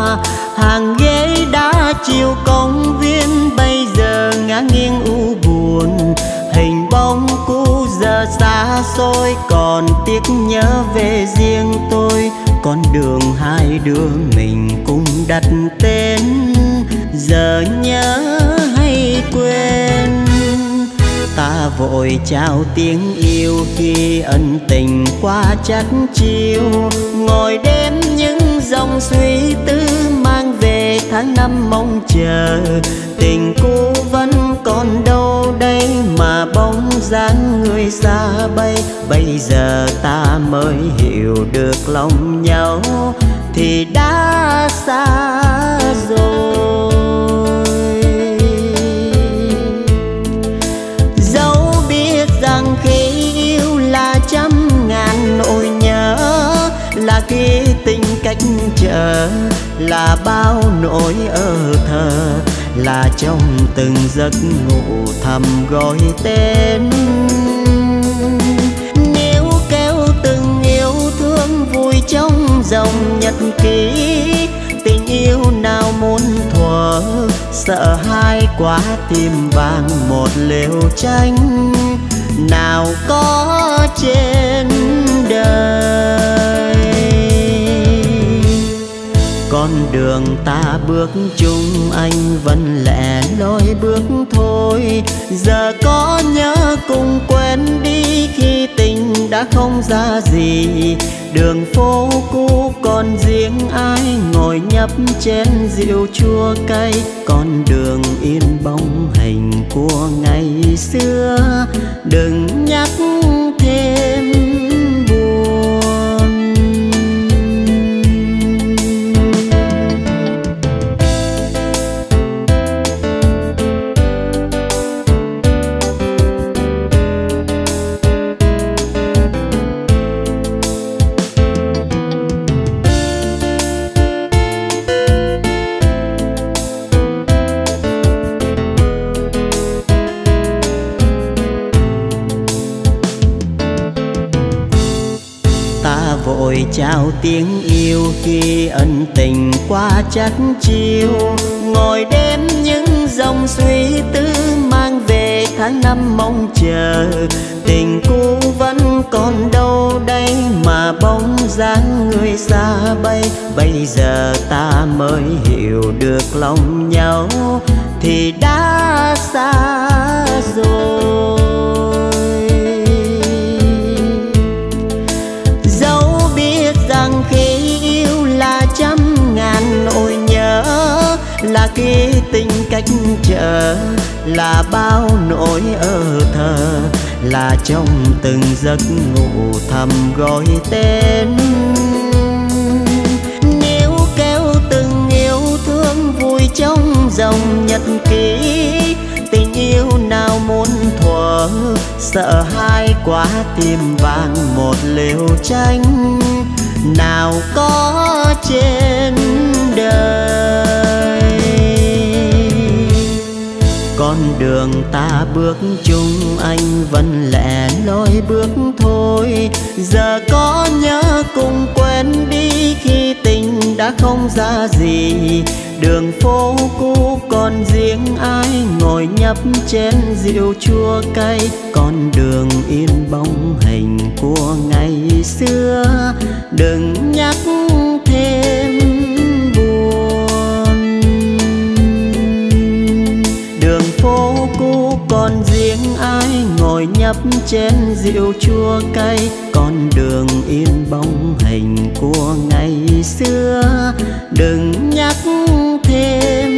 hàng ghế đá chiều công viên bây giờ ngã nghiêng u buồn. Hình bóng cũ giờ xa xôi, còn tiếc nhớ về riêng tôi. Con đường hai đứa mình cũng đặt tên, giờ nhớ hay quên. Ta vội trao tiếng yêu khi ân tình qua chắc chiêu, ngồi đếm những dòng suy tư mang về tháng năm mong chờ. Tình cũ vẫn còn đâu đây mà bóng dáng người xa bay. Bây giờ ta mới hiểu được lòng nhau thì đã xa rồi. Là khi tình cách trở, là bao nỗi ở thờ, là trong từng giấc ngủ thầm gọi tên. Nếu kéo từng yêu thương vui trong dòng nhật ký, tình yêu nào muốn thuở, sợ hai quá tim vàng một liều tranh nào có trên đời. Con đường ta bước chung anh vẫn lẻ loi bước thôi, giờ có nhớ cùng quên đi khi tình đã không ra gì. Đường phố cũ còn riêng ai ngồi nhấp chén rượu chua cay. Con đường in bóng hình của ngày xưa, đừng nhắc thêm chào tiếng yêu khi ân tình qua chắc chiêu, ngồi đếm những dòng suy tư mang về tháng năm mong chờ. Tình cũ vẫn còn đâu đây mà bóng dáng người xa bay. Bây giờ ta mới hiểu được lòng nhau thì đã xa rồi. Là khi tình cách trở, là bao nỗi ở thờ, là trong từng giấc ngủ thầm gọi tên. Nếu kéo từng yêu thương vui trong dòng nhật ký, tình yêu nào muốn thuở, sợ hai quá tim vàng một liều tranh nào có trên đời. Con đường ta bước chung anh vẫn lẻ loi bước thôi, giờ có nhớ cùng quên đi khi tình đã không ra gì. Đường phố cũ còn riêng ai ngồi nhấp chén rượu chua cay, con đường in bóng hình của ngày xưa đừng nhắc thêm buồn. Đường phố cũ còn riêng ai ngồi nhấp chén rượu chua cay, con đường in bóng hình của ngày xưa đừng nhắc thêm